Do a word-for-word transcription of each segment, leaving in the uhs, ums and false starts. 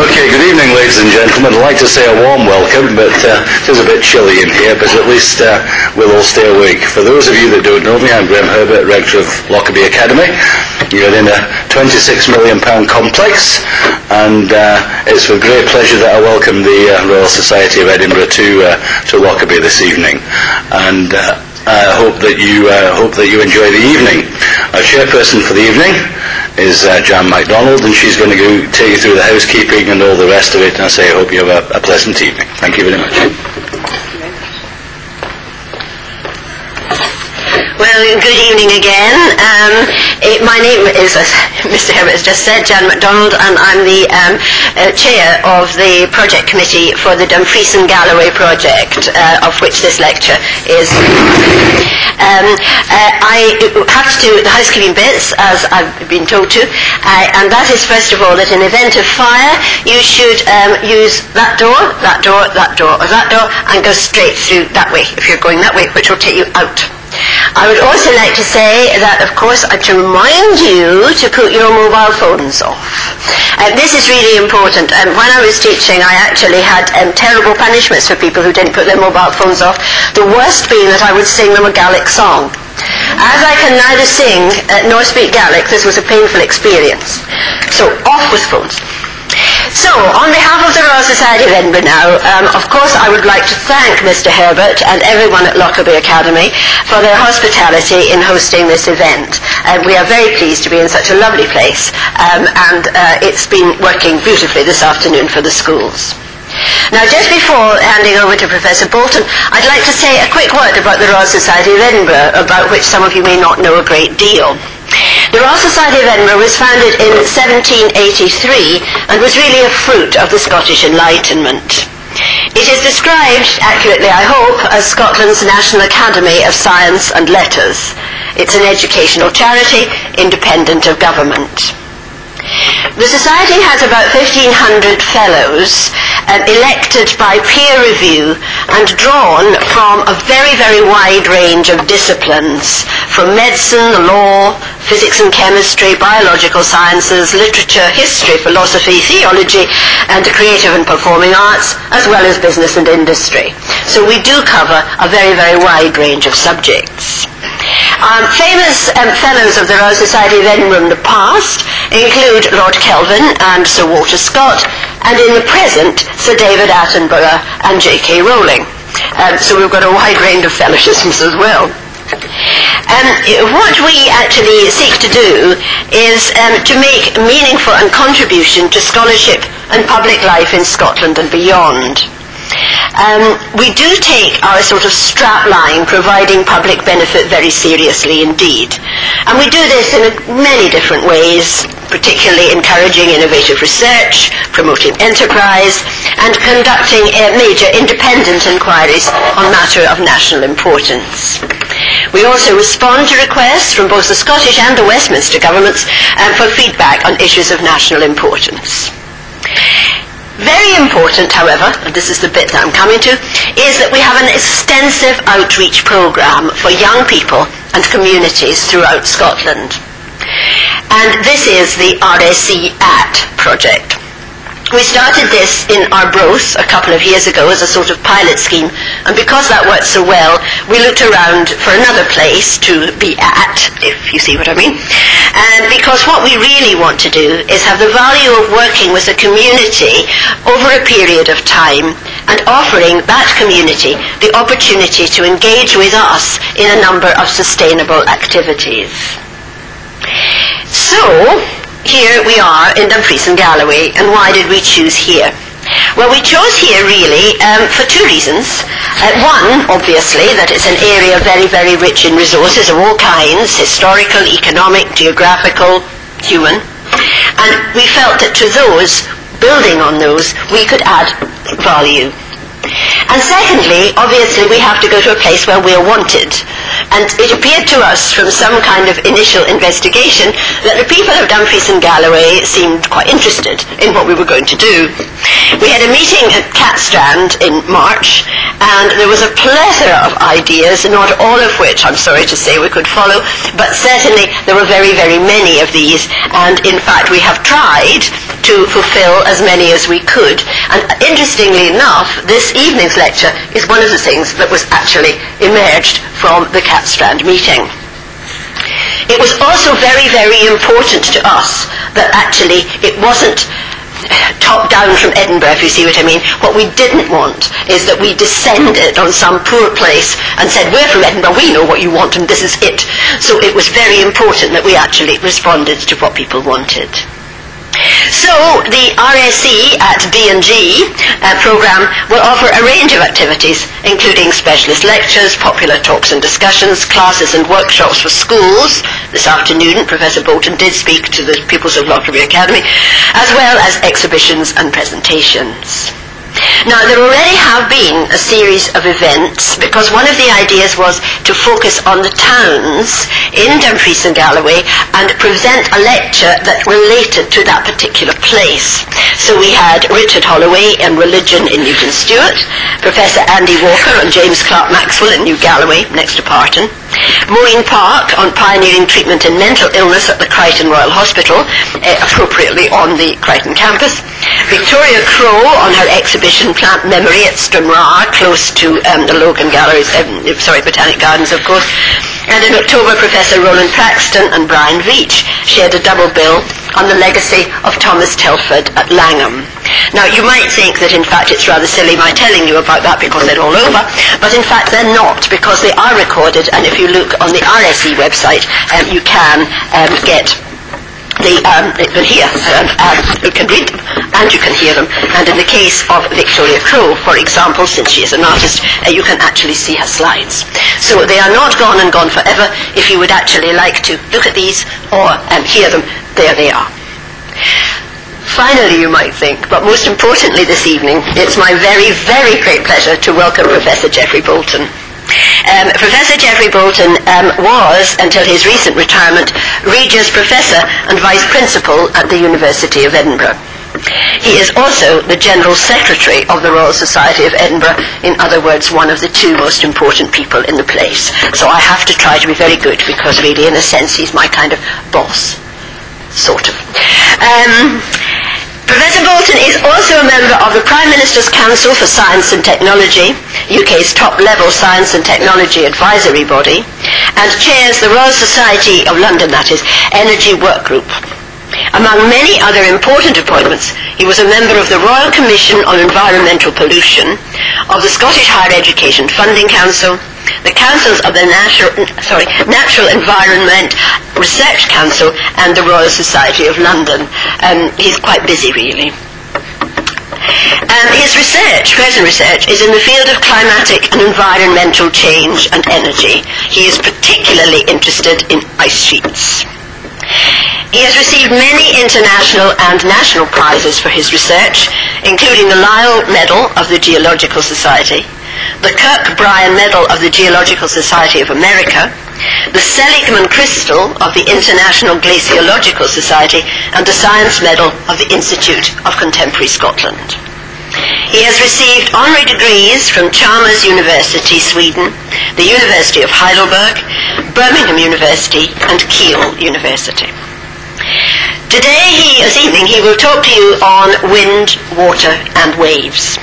Okay, good evening, ladies and gentlemen. I'd like to say a warm welcome, but uh, it is a bit chilly in here, but at least uh, we'll all stay awake. For those of you that don't know me, I'm Graham Herbert, Rector of Lockerbie Academy. You're in a twenty-six million pound complex, and uh, it's with great pleasure that I welcome the uh, Royal Society of Edinburgh to, uh, to Lockerbie this evening. And I uh, uh, hope that you uh, hope that you enjoy the evening. Our chairperson for the evening is uh, Jan McDonald, and she's going to go take you through the housekeeping and all the rest of it, and I say I hope you have a, a pleasant evening. Thank you very much. Well, good evening again. Um, it, my name is, as Mister Herbert has just said, Jan McDonald, and I'm the um, uh, chair of the project committee for the Dumfries and Galloway project, uh, of which this lecture is. Um, uh, I have to do the housekeeping bits, as I've been told to, uh, and that is, first of all, that in event of fire, you should um, use that door, that door, that door, or that door, and go straight through that way, if you're going that way, which will take you out. I would also like to say that, of course, I to remind you to put your mobile phones off. Um, this is really important. Um, when I was teaching, I actually had um, terrible punishments for people who didn't put their mobile phones off, the worst being that I would sing them a Gaelic song. As I can neither sing uh, nor speak Gaelic, this was a painful experience. So, off with phones. So, on behalf of the Royal Society of Edinburgh now, um, of course I would like to thank Mister Herbert and everyone at Lockerbie Academy for their hospitality in hosting this event. Uh, we are very pleased to be in such a lovely place, um, and uh, it's been working beautifully this afternoon for the schools. Now, just before handing over to Professor Boulton, I'd like to say a quick word about the Royal Society of Edinburgh, about which some of you may not know a great deal. The Royal Society of Edinburgh was founded in seventeen eighty-three and was really a fruit of the Scottish Enlightenment. It is described, accurately I hope, as Scotland's National Academy of Science and Letters. It's an educational charity, independent of government. The Society has about fifteen hundred fellows, um, elected by peer review and drawn from a very, very wide range of disciplines, from medicine, the law, physics and chemistry, biological sciences, literature, history, philosophy, theology, and the creative and performing arts, as well as business and industry. So we do cover a very, very wide range of subjects. Um, famous um, fellows of the Royal Society of Edinburgh in the past include Lord Kelvin and Sir Walter Scott, and in the present, Sir David Attenborough and J K Rowling. Um, so we've got a wide range of fellowships as well. Um, what we actually seek to do is um, to make meaningful and contribution to scholarship and public life in Scotland and beyond. Um, we do take our sort of strapline, providing public benefit, very seriously indeed. And we do this in many different ways, particularly encouraging innovative research, promoting enterprise, and conducting uh, major independent inquiries on matters of national importance. We also respond to requests from both the Scottish and the Westminster governments um, for feedback on issues of national importance. Very important, however, and this is the bit that I'm coming to, is that we have an extensive outreach programme for young people and communities throughout Scotland. And this is the R S E A T project. We started this in Arbroath a couple of years ago as a sort of pilot scheme, and because that worked so well, we looked around for another place to be at, if you see what I mean. And because what we really want to do is have the value of working with a community over a period of time and offering that community the opportunity to engage with us in a number of sustainable activities. So, here we are in Dumfries and Galloway, and why did we choose here? Well, we chose here really um, for two reasons. Uh, one, obviously, that it's an area very, very rich in resources of all kinds, historical, economic, geographical, human. And we felt that to those, building on those, we could add value. And secondly, obviously, we have to go to a place where we're wanted. And it appeared to us from some kind of initial investigation that the people of Dumfries and Galloway seemed quite interested in what we were going to do. We had a meeting at Catstrand in March, and there was a plethora of ideas, not all of which, I'm sorry to say, we could follow, but certainly there were very, very many of these. And in fact, we have tried to to fulfill as many as we could. And interestingly enough, this evening's lecture is one of the things that was actually emerged from the Catstrand meeting. It was also very, very important to us that actually it wasn't top down from Edinburgh, if you see what I mean. What we didn't want is that we descended on some poor place and said, we're from Edinburgh, we know what you want and this is it. So it was very important that we actually responded to what people wanted. So the R S E at B and G uh, programme will offer a range of activities, including specialist lectures, popular talks and discussions, classes and workshops for schools. This afternoon Professor Boulton did speak to the pupils of Lockerbie Academy, as well as exhibitions and presentations. Now, there already have been a series of events, because one of the ideas was to focus on the towns in Dumfries and Galloway and present a lecture that related to that particular place. So we had Richard Holloway on religion in Newton Stewart, Professor Andy Walker on James Clark Maxwell in New Galloway, next to Parton, Maureen Park on pioneering treatment in mental illness at the Crichton Royal Hospital, eh, appropriately on the Crichton campus, Victoria Crowe on her exhibition Plant Memory at Stranraer, close to um, the Logan Galleries, um, sorry, Botanic Gardens, of course. And in October, Professor Roland Praxton and Brian Veach shared a double bill on the legacy of Thomas Telford at Langham. Now, you might think that, in fact, it's rather silly my telling you about that because they're all over, but in fact they're not, because they are recorded, and if you look on the R S E website, um, you can um, get the, um, here, and um, you can read them, and you can hear them. And in the case of Victoria Crowe, for example, since she is an artist, uh, you can actually see her slides. So they are not gone and gone forever. If you would actually like to look at these or um, hear them, there they are. Finally, you might think, but most importantly this evening, it's my very, very great pleasure to welcome Professor Geoffrey Boulton. Um, Professor Geoffrey Boulton um, was, until his recent retirement, Regius Professor and Vice Principal at the University of Edinburgh. He is also the General Secretary of the Royal Society of Edinburgh, in other words, one of the two most important people in the place. So I have to try to be very good, because really, in a sense, he's my kind of boss. Sort of. Um, Professor Boulton is also a member of the Prime Minister's Council for Science and Technology, U K's top-level science and technology advisory body, and chairs the Royal Society of London, that is, Energy Work Group. Among many other important appointments, he was a member of the Royal Commission on Environmental Pollution, of the Scottish Higher Education Funding Council, the Councils of the Natural, sorry, Natural Environment Research Council and the Royal Society of London. Um, he's quite busy, really. Um, his research, present research, is in the field of climatic and environmental change and energy. He is particularly interested in ice sheets. He has received many international and national prizes for his research, including the Lyell Medal of the Geological Society, the Kirk Bryan Medal of the Geological Society of America, the Seligman Crystal of the International Glaciological Society, and the Science Medal of the Institute of Contemporary Scotland. He has received honorary degrees from Chalmers University, Sweden, the University of Heidelberg, Birmingham University, and Kiel University. Today, he, this evening, he will talk to you on wind, water, and waves.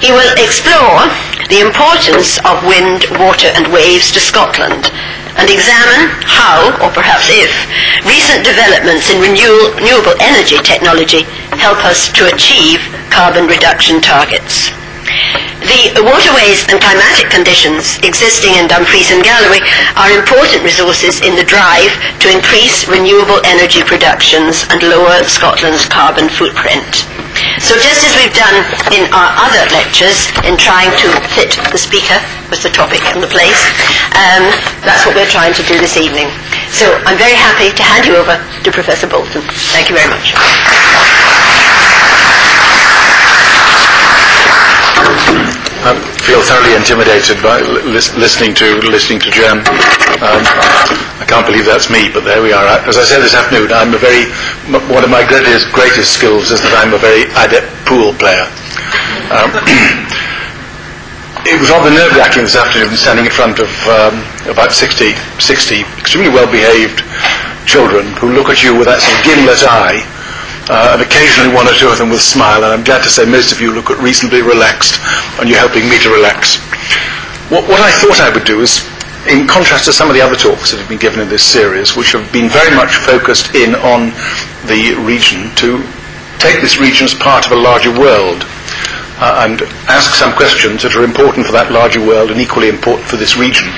He will explore the importance of wind, water and waves to Scotland and examine how, or perhaps if, recent developments in renew- renewable energy technology help us to achieve carbon reduction targets. The waterways and climatic conditions existing in Dumfries and Galloway are important resources in the drive to increase renewable energy productions and lower Scotland's carbon footprint. So just as we've done in our other lectures in trying to fit the speaker with the topic and the place, um, that's what we're trying to do this evening. So I'm very happy to hand you over to Professor Boulton. Thank you very much. I feel thoroughly intimidated by lis- listening to listening to Jan. Um, I can't believe that's me, but there we are. As I said this afternoon, I'm a very one of my greatest greatest skills is that I'm a very adept pool player. Um, it was rather nerve-wracking this afternoon, standing in front of um, about sixty extremely well-behaved children who look at you with that sort of gimlet eye, uh, and occasionally one or two of them will smile, and I'm glad to say most of you look reasonably relaxed, and you're helping me to relax. What, what I thought I would do is, in contrast to some of the other talks that have been given in this series, which have been very much focused in on the region, to take this region as part of a larger world, uh, and ask some questions that are important for that larger world and equally important for this region.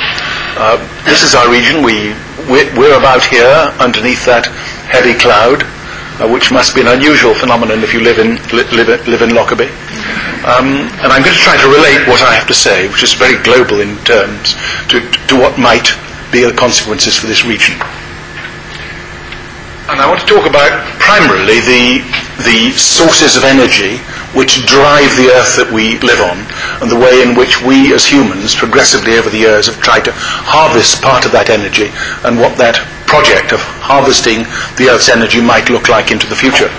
Uh, this is our region. We, we're, we're about here, underneath that heavy cloud, uh, which must be an unusual phenomenon if you live in, li live, live in Lockerbie. Um, and I'm going to try to relate what I have to say, which is very global in terms, to, to what might be the consequences for this region. And I want to talk about primarily the, the sources of energy which drive the earth that we live on, and the way in which we as humans progressively over the years have tried to harvest part of that energy, and what that project of harvesting the earth's energy might look like into the future.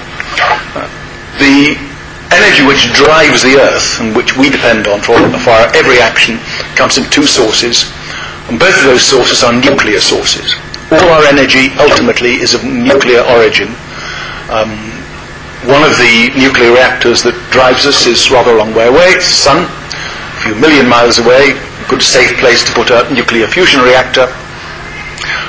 Uh, the energy which drives the earth and which we depend on for, for our every action comes in two sources, and both of those sources are nuclear sources. All our energy ultimately is of nuclear origin. Um, one of the nuclear reactors that drives us is rather a long way away. It's the sun, a few million miles away, a good safe place to put a nuclear fusion reactor.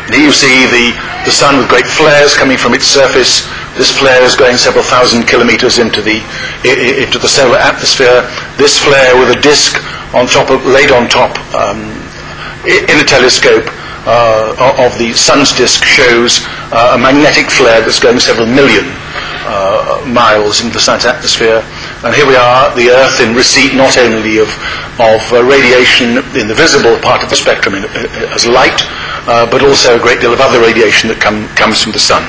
And here you see the, the sun with great flares coming from its surface. This flare is going several thousand kilometres into the, into the solar atmosphere. This flare with a disc on top of, laid on top um, in a telescope, Uh, of the sun's disk shows uh, a magnetic flare that's going several million uh, miles into the sun's atmosphere. And here we are, the Earth in receipt not only of, of uh, radiation in the visible part of the spectrum in, uh, as light, uh, but also a great deal of other radiation that come, comes from the sun.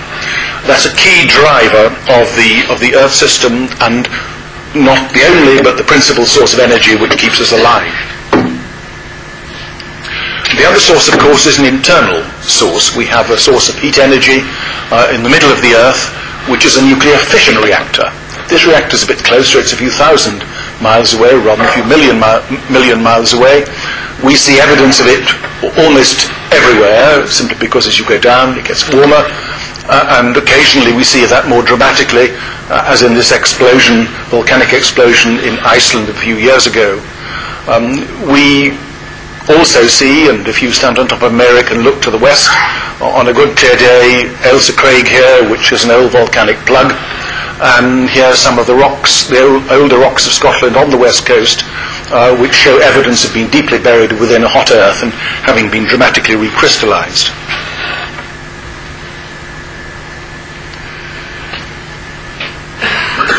That's a key driver of the, of the Earth system, and not the only, but the principal source of energy which keeps us alive. The other source, of course, is an internal source. We have a source of heat energy uh, in the middle of the Earth, which is a nuclear fission reactor. This reactor is a bit closer. It's a few thousand miles away, rather than a few million, mi million miles away. We see evidence of it almost everywhere, simply because as you go down, it gets warmer. Uh, and occasionally we see that more dramatically, uh, as in this explosion, volcanic explosion in Iceland a few years ago. Um, we... also see, and if you stand on top of Merrick and look to the west, on a good clear day, Ailsa Craig here, which is an old volcanic plug, and here are some of the rocks, the older rocks of Scotland on the west coast, uh, which show evidence of being deeply buried within a hot earth and having been dramatically recrystallised.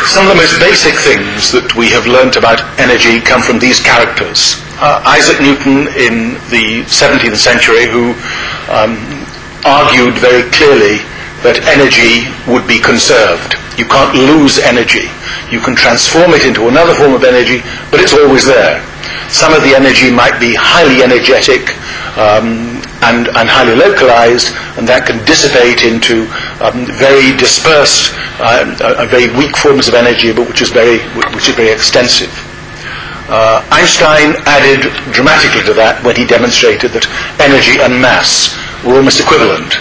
Some of the most basic things that we have learnt about energy come from these characters. Uh, Isaac Newton in the seventeenth century, who um, argued very clearly that energy would be conserved. You can't lose energy. You can transform it into another form of energy, but it's always there. Some of the energy might be highly energetic um, and, and highly localized, and that can dissipate into um, very dispersed, uh, uh, very weak forms of energy, but which is very, which is very extensive. Uh, Einstein added dramatically to that when he demonstrated that energy and mass were almost equivalent.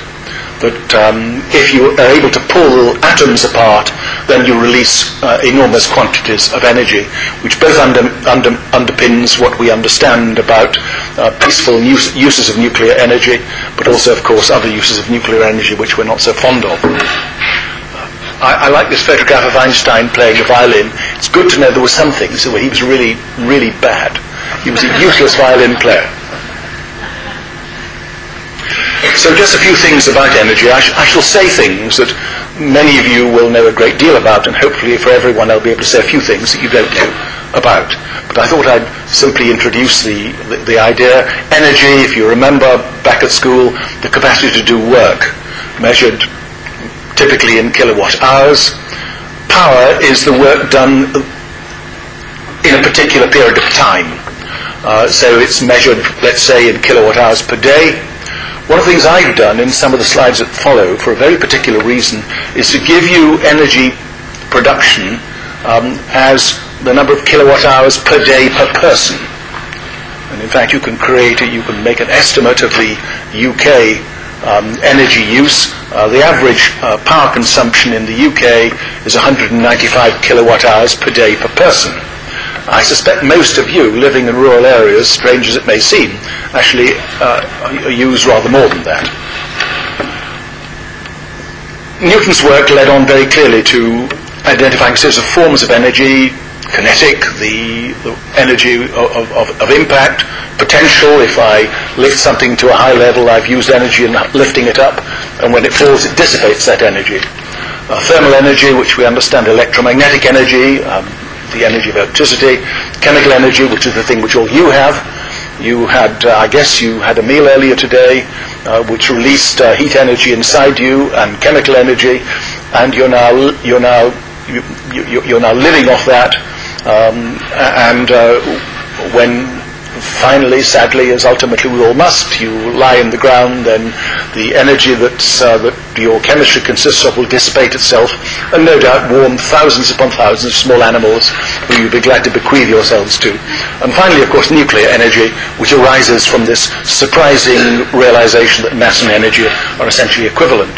That um, if you are able to pull atoms apart, then you release uh, enormous quantities of energy, which both under, under, underpins what we understand about uh, peaceful use, uses of nuclear energy, but also, of course, other uses of nuclear energy which we're not so fond of. I, I like this photograph of Einstein playing the violin. It's good to know there were some things where he was really, really bad. He was a useless violin player. So just a few things about energy. I, sh I shall say things that many of you will know a great deal about, and hopefully for everyone I'll be able to say a few things that you don't know about. But I thought I'd simply introduce the, the, the idea. Energy, if you remember back at school, the capacity to do work, measured typically in kilowatt hours. Power is the work done in a particular period of time. Uh, so it's measured, let's say, in kilowatt hours per day. One of the things I've done in some of the slides that follow, for a very particular reason, is to give you energy production um, as the number of kilowatt hours per day per person. And in fact, you can create, a, you can make an estimate of the U K Um, energy use Uh, the average uh, power consumption in the U K is one hundred ninety-five kilowatt hours per day per person. I suspect most of you living in rural areas, strange as it may seem, actually uh, use rather more than that. Newton's work led on very clearly to identifying series of forms of energy: kinetic, the, the energy of, of, of impact; potential, if I lift something to a high level, I've used energy in lifting it up, and when it falls it dissipates that energy; uh, thermal energy, which we understand, electromagnetic energy, um, the energy of electricity; chemical energy, which is the thing which all you have. You had, uh, I guess you had a meal earlier today, uh, which released uh, heat energy inside you and chemical energy, and you're now, you're now, you, you, you're now living off that. Um, and uh, when finally, sadly, as ultimately we all must, you lie in the ground, then the energy that's, uh, that your chemistry consists of will dissipate itself, and no doubt warm thousands upon thousands of small animals who you'd be glad to bequeath yourselves to. And finally, of course, nuclear energy, which arises from this surprising realization that mass and energy are essentially equivalent.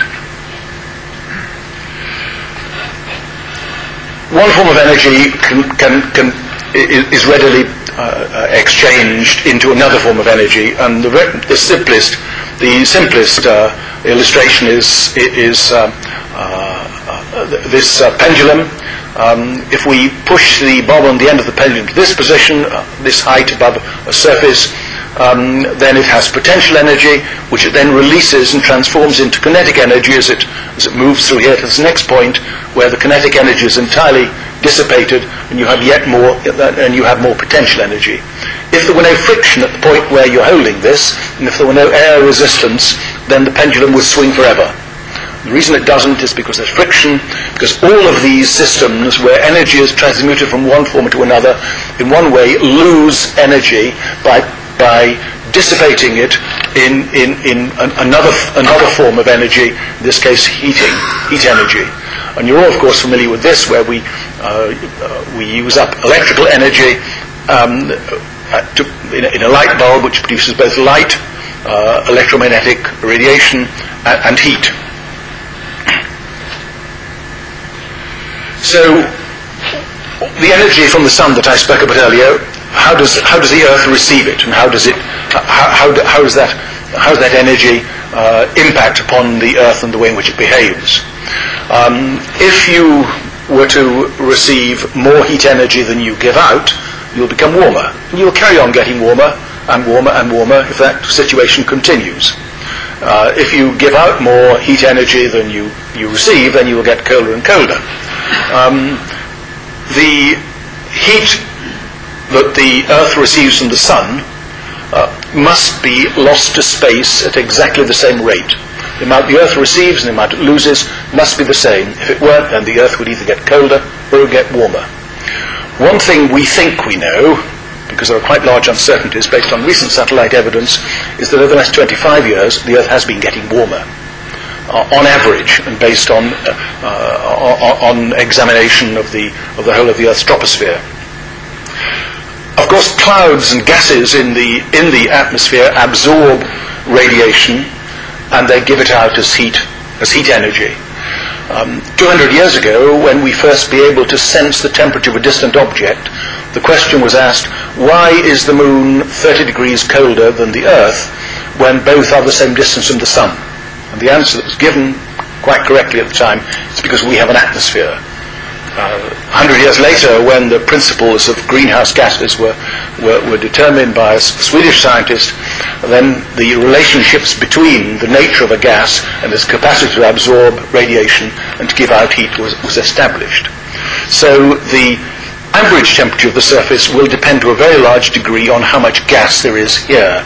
One form of energy can, can, can, is readily uh, exchanged into another form of energy, and the, the simplest, the simplest uh, illustration is, is uh, uh, this uh, pendulum. Um, if we push the bob on the end of the pendulum to this position, uh, this height above a surface, um, then it has potential energy, which it then releases and transforms into kinetic energy as it, as it moves through here to this next point, where the kinetic energy is entirely dissipated, and you have yet more, and you have more potential energy. If there were no friction at the point where you're holding this, and if there were no air resistance, then the pendulum would swing forever. The reason it doesn't is because there's friction, because all of these systems where energy is transmuted from one form to another, in one way, lose energy by, by dissipating it in, in, in an, another, another form of energy, in this case heating, heat energy. And you're all, of course, familiar with this, where we uh, uh, we use up electrical energy um, to, in, a, in a light bulb, which produces both light, uh, electromagnetic radiation, and, and heat. So, the energy from the sun that I spoke about earlier, how does how does the Earth receive it, and how does it how how, how does that how does that energy uh, impact upon the Earth and the way in which it behaves? Um, if you were to receive more heat energy than you give out, you'll become warmer. You'll carry on getting warmer and warmer and warmer if that situation continues. Uh, if you give out more heat energy than you, you receive, then you will get colder and colder. Um, the heat that the Earth receives from the sun uh, must be lost to space at exactly the same rate. The amount the Earth receives and the amount it loses must be the same. If it weren't, then the Earth would either get colder or get warmer. One thing we think we know, because there are quite large uncertainties based on recent satellite evidence, is that over the last twenty-five years, the Earth has been getting warmer, uh, on average, and based on, uh, uh, on examination of the, of the whole of the Earth's troposphere. Of course, clouds and gases in the, in the atmosphere absorb radiation, and they give it out as heat, as heat energy. Um, two hundred years ago, when we first were able to sense the temperature of a distant object, the question was asked, why is the moon thirty degrees colder than the Earth when both are the same distance from the sun? And the answer that was given, quite correctly at the time, is because we have an atmosphere. Uh, one hundred years later, when the principles of greenhouse gases were, were, were determined by a Swedish scientist, then the relationships between the nature of a gas and its capacity to absorb radiation and to give out heat was, was established. So the average temperature of the surface will depend to a very large degree on how much gas there is here.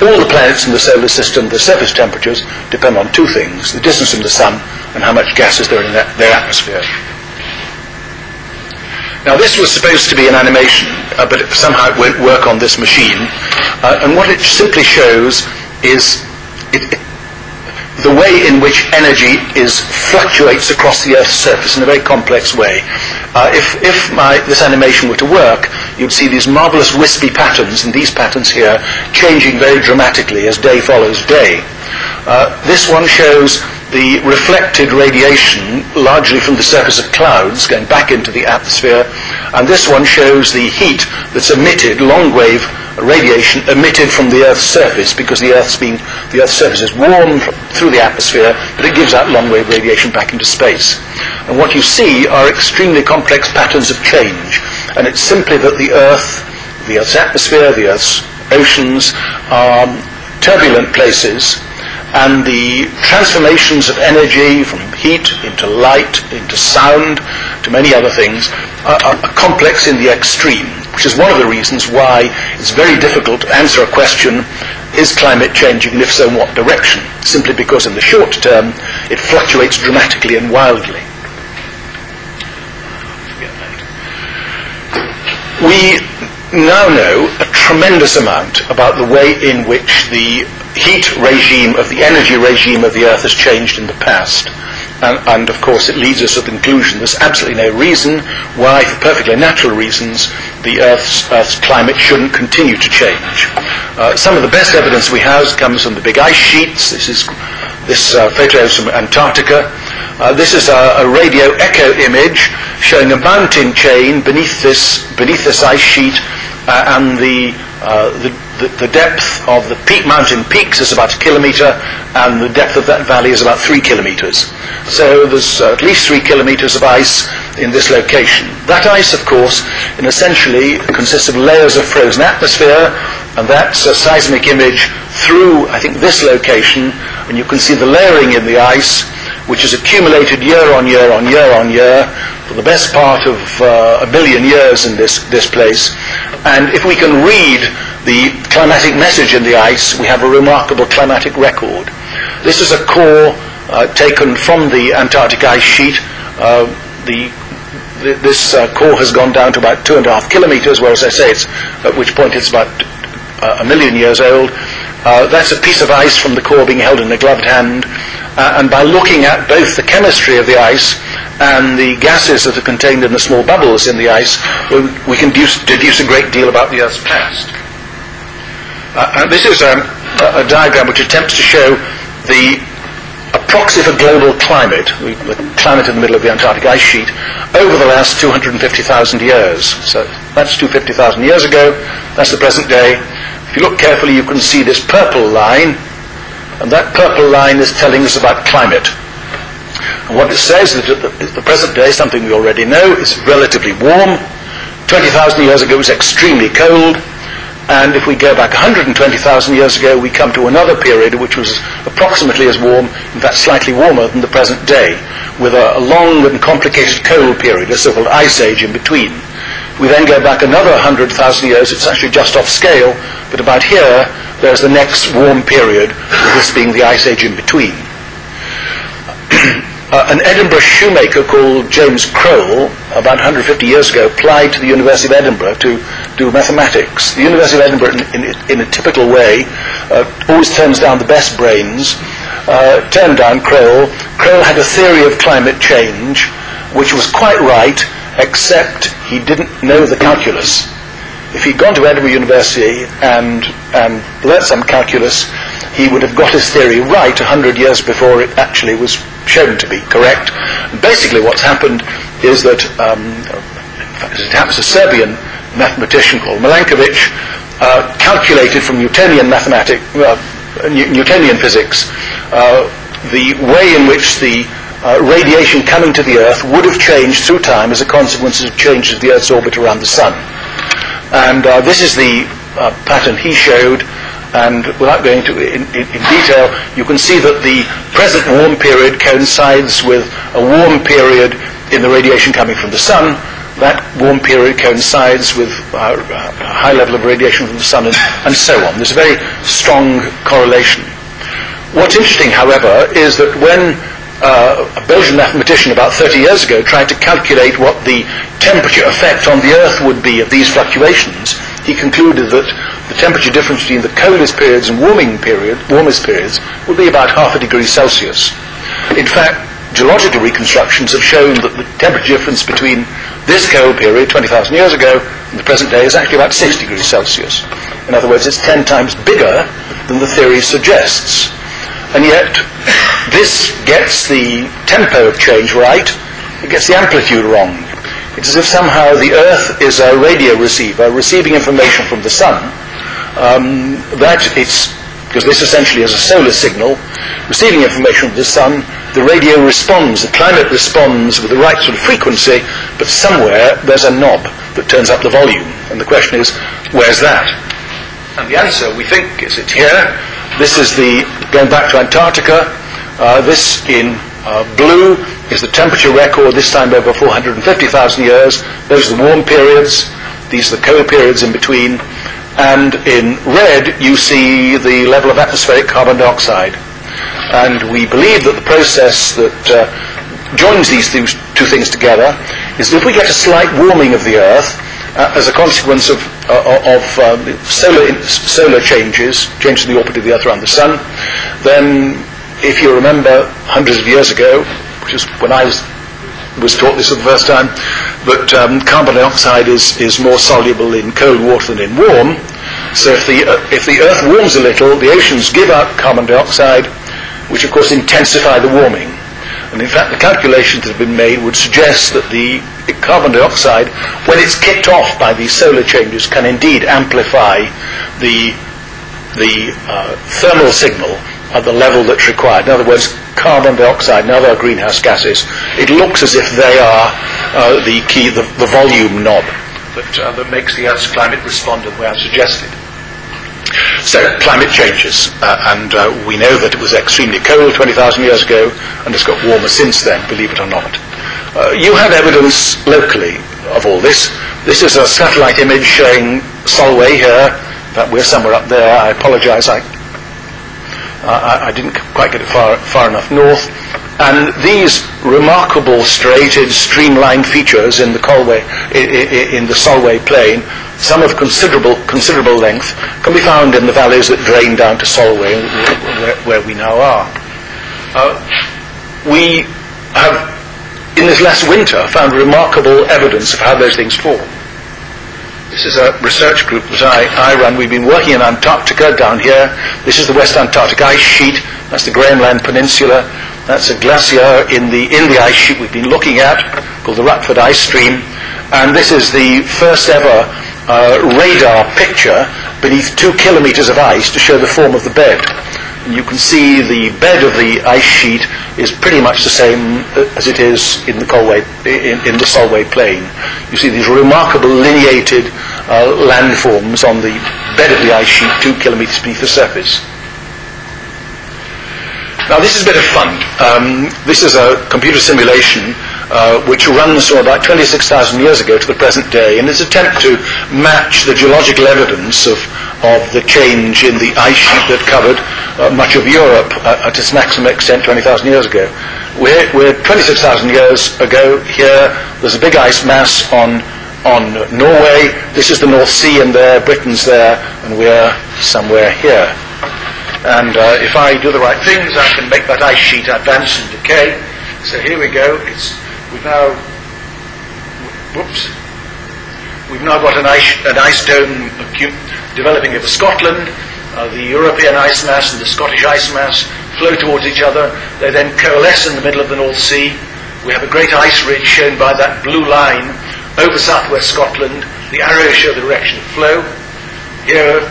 All the planets in the solar system, the surface temperatures, depend on two things: the distance from the sun and how much gas is there in that, their atmosphere. Now, this was supposed to be an animation, uh, but it, somehow it won't work on this machine. Uh, and what it simply shows is it, it, the way in which energy is fluctuates across the Earth's surface in a very complex way. Uh, if if my, this animation were to work, you'd see these marvelous wispy patterns, and these patterns here changing very dramatically as day follows day. Uh, this one shows the reflected radiation largely from the surface of clouds going back into the atmosphere, and this one shows the heat that's emitted, long wave radiation emitted from the Earth's surface, because the Earth's being, the Earth's surface is warm through the atmosphere, but it gives out long wave radiation back into space. And what you see are extremely complex patterns of change, and it's simply that the Earth, the Earth's atmosphere, the Earth's oceans are turbulent places, and the transformations of energy from heat into light, into sound, to many other things, are, are complex in the extreme, which is one of the reasons why it's very difficult to answer a question, is climate changing, and if so, in what direction? Simply because in the short term, it fluctuates dramatically and wildly. We now know a tremendous amount about the way in which the heat regime of the energy regime of the Earth has changed in the past, and, and of course it leads us to the conclusion there's absolutely no reason why, for perfectly natural reasons, the Earth's, Earth's climate shouldn't continue to change. Uh, some of the best evidence we have comes from the big ice sheets. This is this uh, photo is from Antarctica. Uh, this is a, a radio echo image showing a mountain chain beneath this beneath this ice sheet, uh, and the, uh, the the depth of the peak mountain peaks is about a kilometre, and the depth of that valley is about three kilometres. So there's at least three kilometres of ice in this location. That ice, of course, in essentially consists of layers of frozen atmosphere, and that's a seismic image through, I think, this location, and you can see the layering in the ice, which has accumulated year on year on year on year for the best part of uh, a million years in this, this place. And if we can read the climatic message in the ice, we have a remarkable climatic record. This is a core uh, taken from the Antarctic ice sheet. Uh, the, the, this uh, core has gone down to about two and a half kilometres, whereas I say it's, at which point it's about uh, a million years old. Uh, that's a piece of ice from the core being held in a gloved hand. Uh, and by looking at both the chemistry of the ice and the gases that are contained in the small bubbles in the ice, we, we can deduce, deduce a great deal about the Earth's past. Uh, and this is um, a, a diagram which attempts to show the a proxy for global climate, the, the climate in the middle of the Antarctic ice sheet, over the last two hundred fifty thousand years. So that's two hundred fifty thousand years ago, that's the present day. If you look carefully, you can see this purple line, and that purple line is telling us about climate. And what it says is that at the, at the present day, something we already know, is relatively warm. twenty thousand years ago it was extremely cold. And if we go back one hundred twenty thousand years ago, we come to another period which was approximately as warm, in fact slightly warmer than the present day, with a, a long and complicated cold period, a so-called ice age in between. We then go back another one hundred thousand years, it's actually just off scale, but about here, there's the next warm period, with this being the ice age in between. Uh, an Edinburgh shoemaker called James Crowe, about one hundred fifty years ago, applied to the University of Edinburgh to do mathematics. The University of Edinburgh, in, in, in a typical way, uh, always turns down the best brains, uh, turned down Crowe. Crowe had a theory of climate change, which was quite right, except he didn't know the calculus. If he'd gone to Edinburgh University and, and learnt some calculus, he would have got his theory right one hundred years before it actually was shown to be correct. Basically what's happened is that, um, in fact it happens, a Serbian mathematician called Milankovic uh, calculated from Newtonian mathematics, uh, Newtonian physics, uh, the way in which the uh, radiation coming to the Earth would have changed through time as a consequence of changes of the Earth's orbit around the Sun. And uh, this is the uh, pattern he showed. And without going into in, in, in detail, you can see that the present warm period coincides with a warm period in the radiation coming from the Sun. That warm period coincides with uh, a high level of radiation from the Sun, and, and so on. There's a very strong correlation. What's interesting, however, is that when uh, a Belgian mathematician about thirty years ago tried to calculate what the temperature effect on the Earth would be of these fluctuations, he concluded that the temperature difference between the coldest periods and warming period, warmest periods would be about half a degree Celsius. In fact, geological reconstructions have shown that the temperature difference between this cold period, twenty thousand years ago, and the present day is actually about six degrees Celsius. In other words, it's ten times bigger than the theory suggests. And yet, this gets the tempo of change right, it gets the amplitude wrong. It's as if somehow the Earth is a radio receiver receiving information from the Sun, um, that it's, because this essentially is a solar signal, receiving information from the Sun, the radio responds, the climate responds with the right sort of frequency, but somewhere there's a knob that turns up the volume. And the question is, where's that? And the answer, we think, is it's here. This is the, going back to Antarctica, uh, this in uh, blue is the temperature record, this time over four hundred fifty thousand years. Those are the warm periods. These are the cold periods in between. And in red, you see the level of atmospheric carbon dioxide. And we believe that the process that uh, joins these th two things together is that if we get a slight warming of the Earth uh, as a consequence of, uh, of um, solar, solar changes, changes in the orbit of the Earth around the Sun, then if you remember hundreds of years ago, which is when I was, was taught this for the first time, that um, carbon dioxide is, is more soluble in cold water than in warm. So if the, uh, if the Earth warms a little, the oceans give out carbon dioxide, which of course intensify the warming. And in fact the calculations that have been made would suggest that the carbon dioxide, when it's kicked off by these solar changes, can indeed amplify the, the uh, thermal signal at the level that's required. In other words, carbon dioxide and other greenhouse gases, it looks as if they are uh, the key, the, the volume knob that, uh, that makes the Earth's climate respond in the way I've suggested. So, climate changes, uh, and uh, we know that it was extremely cold twenty thousand years ago, and it's got warmer since then, believe it or not. Uh, you have evidence locally of all this. This is a satellite image showing Solway here, but we're somewhere up there. I apologise, I, uh, I didn't quite get it far, far enough north. And these remarkable striated, streamlined features in the Colway, in, in the Solway Plain, some of considerable considerable length, can be found in the valleys that drain down to Solway, where, where we now are. Uh, we have, in this last winter, found remarkable evidence of how those things form. This is a research group that I, I run. We've been working in Antarctica down here. This is the West Antarctic Ice Sheet. That's the Greenland Peninsula. That's a glacier in the, in the ice sheet we've been looking at, called the Rutherford Ice Stream. And this is the first ever uh, radar picture beneath two kilometres of ice to show the form of the bed. And you can see the bed of the ice sheet is pretty much the same as it is in the Colway, in, in the Solway Plain. You see these remarkable lineated uh, landforms on the bed of the ice sheet two kilometres beneath the surface. Now this is a bit of fun. Um, this is a computer simulation uh, which runs from about twenty-six thousand years ago to the present day in its attempt to match the geological evidence of, of the change in the ice sheet that covered uh, much of Europe uh, at its maximum extent twenty thousand years ago. We're, we're twenty-six thousand years ago here. There's a big ice mass on, on Norway. This is the North Sea in there, Britain's there, and we're somewhere here. And uh, if I do the right things, I can make that ice sheet advance and decay. So here we go. It's we've now whoops. We've now got an ice an ice dome developing over Scotland. Uh, the European ice mass and the Scottish ice mass flow towards each other. They then coalesce in the middle of the North Sea. We have a great ice ridge shown by that blue line over southwest Scotland. The arrows show the direction of flow. Here.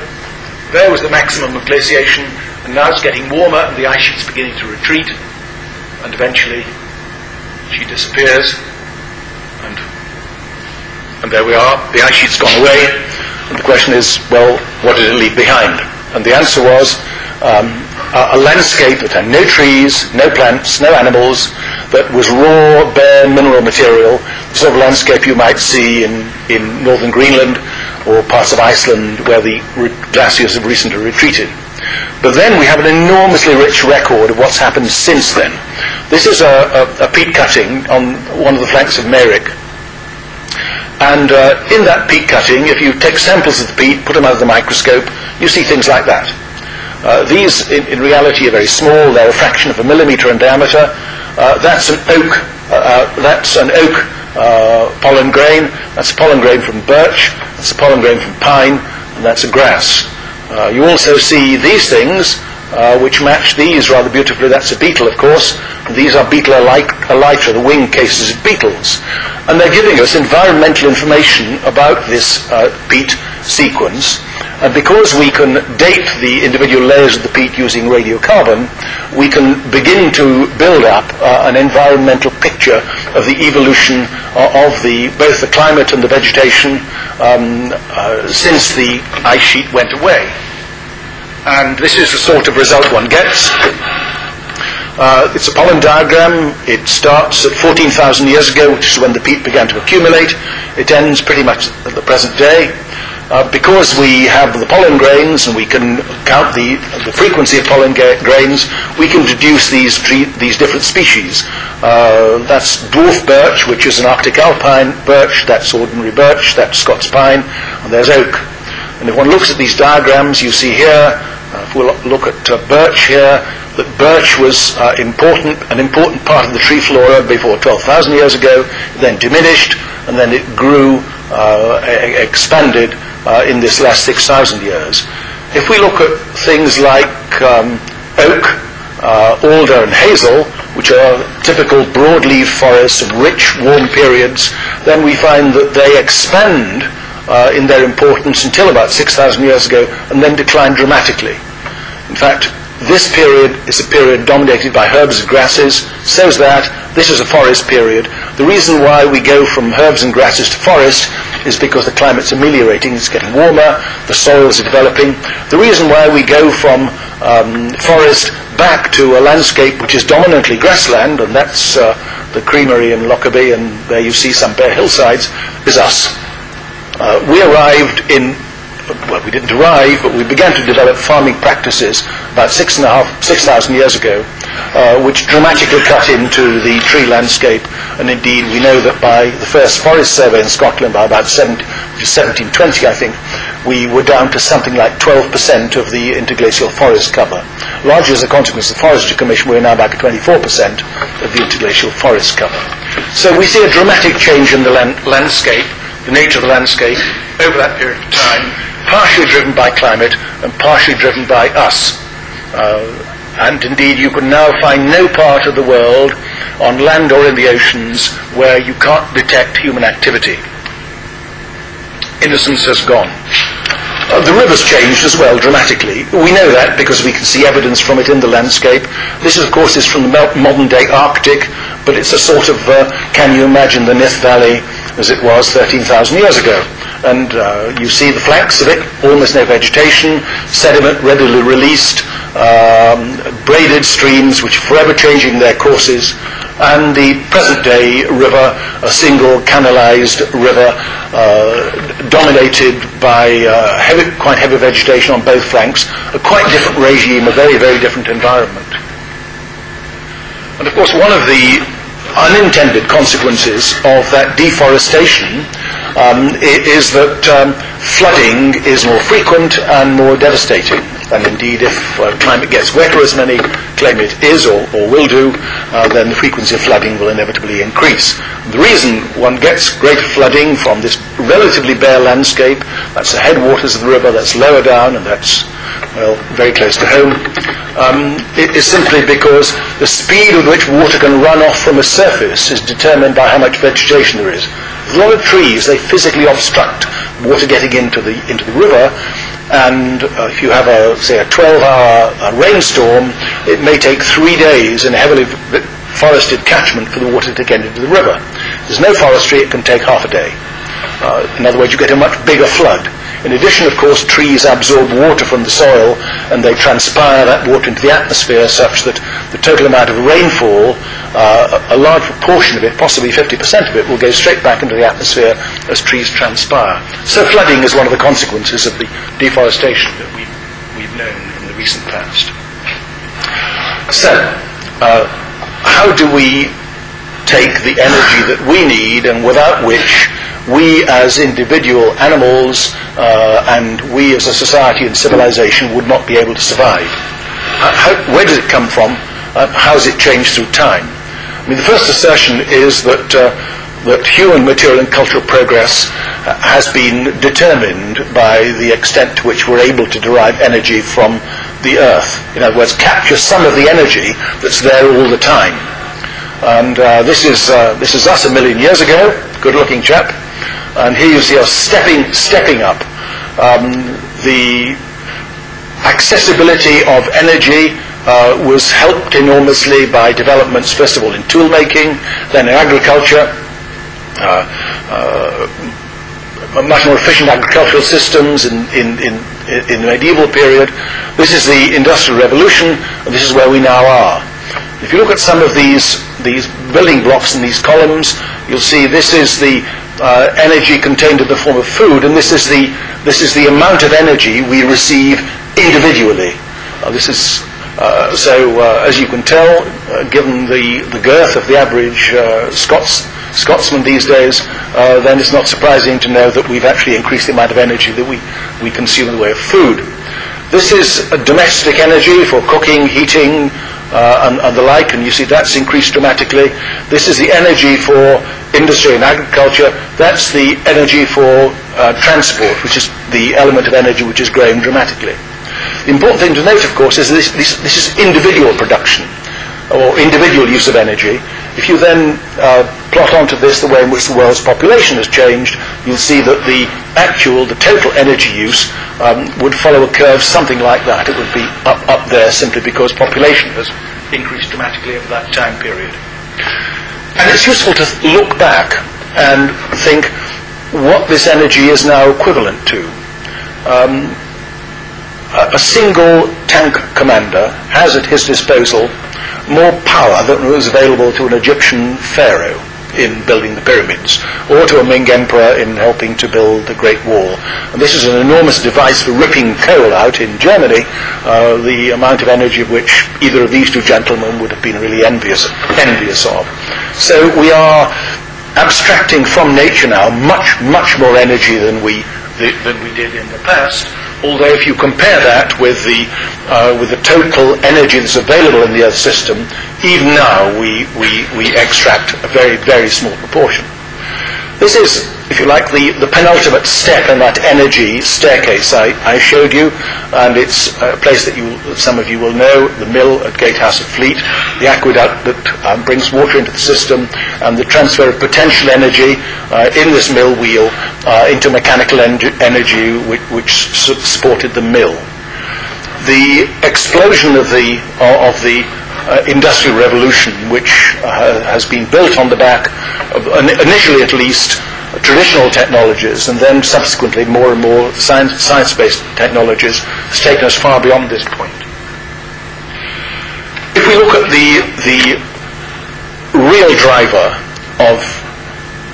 There was the maximum of glaciation, and now it's getting warmer and the ice sheet's beginning to retreat, and eventually she disappears, and and there we are, the ice sheet's gone away, and the question is, well, what did it leave behind? And the answer was um, a, a landscape that had no trees, no plants, no animals, that was raw, bare mineral material, the sort of landscape you might see in, in northern Greenland, or parts of Iceland where the glaciers have recently retreated. But then we have an enormously rich record of what's happened since then. This is a, a, a peat cutting on one of the flanks of Merrick. And uh, in that peat cutting, if you take samples of the peat, put them under the microscope, you see things like that. Uh, these, in, in reality, are very small. They're a fraction of a millimetre in diameter. Uh, that's an oak. Uh, uh, that's an oak uh, pollen grain. That's a pollen grain from birch. That's a pollen grain from pine, and that's a grass. Uh, you also see these things uh, which match these rather beautifully. That's a beetle, of course. These are beetle elytra, the wing cases of beetles. And they're giving us environmental information about this uh, peat sequence. And because we can date the individual layers of the peat using radiocarbon, we can begin to build up uh, an environmental picture of the evolution uh, of the, both the climate and the vegetation um, uh, since the ice sheet went away. And this is the sort of result one gets. Uh, it's a pollen diagram. It starts at fourteen thousand years ago, which is when the peat began to accumulate. It ends pretty much at the present day. Uh, because we have the pollen grains and we can count the, the frequency of pollen ga grains, we can deduce these, tree, these different species. Uh, that's dwarf birch, which is an Arctic alpine birch. That's ordinary birch. That's Scots pine. And there's oak. And if one looks at these diagrams, you see here, uh, if we'll look at uh, birch here, that birch was uh, important, an important part of the tree flora before twelve thousand years ago, then diminished, and then it grew, uh, e expanded, Uh, in this last six thousand years. If we look at things like um, oak, uh, alder and hazel, which are typical broadleaf forests of rich, warm periods, then we find that they expand uh, in their importance until about six thousand years ago and then decline dramatically. In fact, this period is a period dominated by herbs and grasses, so is that. This is a forest period. The reason why we go from herbs and grasses to forest is because the climate's ameliorating, it's getting warmer, the soils are developing. The reason why we go from um, forest back to a landscape which is dominantly grassland, and that's uh, the creamery in Lockerbie, and there you see some bare hillsides, is us. Uh, we arrived in well, we didn't arrive, but we began to develop farming practices about six and a half, six thousand years ago, uh, which dramatically cut into the tree landscape. And indeed, we know that by the first forest survey in Scotland, by about seventeen twenty, I think, we were down to something like twelve percent of the interglacial forest cover. Largely as a consequence of the Forestry Commission, we're now back at twenty-four percent of the interglacial forest cover. So we see a dramatic change in the lan landscape, the nature of the landscape, over that period of time, partially driven by climate and partially driven by us. Uh, and indeed, you can now find no part of the world, on land or in the oceans, where you can't detect human activity. Innocence has gone. Uh, the river's changed as well, dramatically. We know that because we can see evidence from it in the landscape. This, of course, is from the modern-day Arctic, but it's a sort of, uh, can you imagine the Nith Valley as it was thirteen thousand years ago? And uh, you see the flanks of it, almost no vegetation, sediment readily released, um, braided streams which are forever changing their courses, and the present-day river, a single canalized river uh, dominated by uh, heavy, quite heavy vegetation on both flanks, a quite different regime, a very, very different environment. And of course, one of the unintended consequences of that deforestation um, is that um, flooding is more frequent and more devastating. And indeed, if uh, climate gets wetter, as many claim it is or, or will do, uh, then the frequency of flooding will inevitably increase. And the reason one gets greater flooding from this relatively bare landscape, that's the headwaters of the river, that's lower down, and that's, well, very close to home, um, it is simply because the speed with which water can run off from a surface is determined by how much vegetation there is. A lot of trees, they physically obstruct water getting into the, into the river, and uh, if you have a, say, a twelve hour uh, rainstorm, it may take three days in a heavily forested catchment for the water to get into the river. If there's no forestry, it can take half a day. Uh, in other words, you get a much bigger flood. In addition, of course, trees absorb water from the soil and they transpire that water into the atmosphere such that the total amount of rainfall, uh, a large proportion of it, possibly fifty percent of it, will go straight back into the atmosphere as trees transpire. So flooding is one of the consequences of the deforestation that we've, we've known in the recent past. So, uh, how do we take the energy that we need and without which we as individual animals uh, and we as a society and civilization would not be able to survive? How, how, where does it come from? Uh, how has it changed through time? I mean, the first assertion is that uh, that human material and cultural progress uh, has been determined by the extent to which we're able to derive energy from the earth. In other words, capture some of the energy that's there all the time. And uh, this is uh, this is us a million years ago, good-looking chap, and here you see us stepping stepping up um, the accessibility of energy. Uh, was helped enormously by developments, first of all in tool making, then in agriculture, uh, uh, much more efficient agricultural systems in, in, in, in the medieval period. This is the Industrial Revolution, and this is where we now are. If you look at some of these, these building blocks and these columns, you'll see this is the uh, energy contained in the form of food, and this is the, this is the amount of energy we receive individually. Uh, this is Uh, so, uh, as you can tell, uh, given the, the girth of the average uh, Scots, Scotsman these days, uh, then it's not surprising to know that we've actually increased the amount of energy that we, we consume in the way of food. This is uh, domestic energy for cooking, heating, uh, and, and the like, and you see that's increased dramatically. This is the energy for industry and agriculture. That's the energy for uh, transport, which is the element of energy which is growing dramatically. The important thing to note, of course, is this, this, this is individual production, or individual use of energy. If you then uh, plot onto this the way in which the world's population has changed, you'll see that the actual, the total energy use um, would follow a curve something like that. It would be up, up there simply because population has increased dramatically over that time period. And it's useful to look back and think what this energy is now equivalent to. Um, A single tank commander has at his disposal more power than was available to an Egyptian pharaoh in building the pyramids, or to a Ming emperor in helping to build the Great Wall. And this is an enormous device for ripping coal out in Germany, uh, the amount of energy of which either of these two gentlemen would have been really envious, envious of. So we are abstracting from nature now much, much more energy than we, than we did in the past. Although if you compare that with the, uh, with the total energy that's available in the Earth system, even now we, we, we extract a very, very small proportion. This is, if you like, the, the penultimate step in that energy staircase I, I showed you, and it's a place that you, some of you will know, the mill at Gatehouse at Fleet, the aqueduct that um, brings water into the system, and the transfer of potential energy uh, in this mill wheel uh, into mechanical en energy which, which su supported the mill. The explosion of the, uh, of the Uh, Industrial Revolution, which uh, has been built on the back of, initially at least, traditional technologies, and then subsequently more and more science, science-based technologies, has taken us far beyond this point. If we look at the, the real driver of,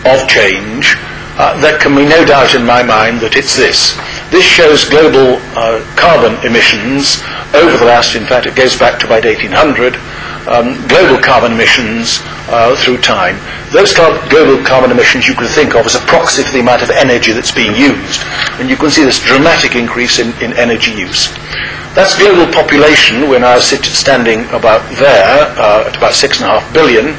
of change, uh, there can be no doubt in my mind that it's this. This shows global uh, carbon emissions over the last, in fact, it goes back to about eighteen hundred, um, global carbon emissions uh, through time. Those global carbon emissions you can think of as a proxy for the amount of energy that's being used. And you can see this dramatic increase in, in energy use. That's global population. We're now standing about there, uh, at about six and a half billion.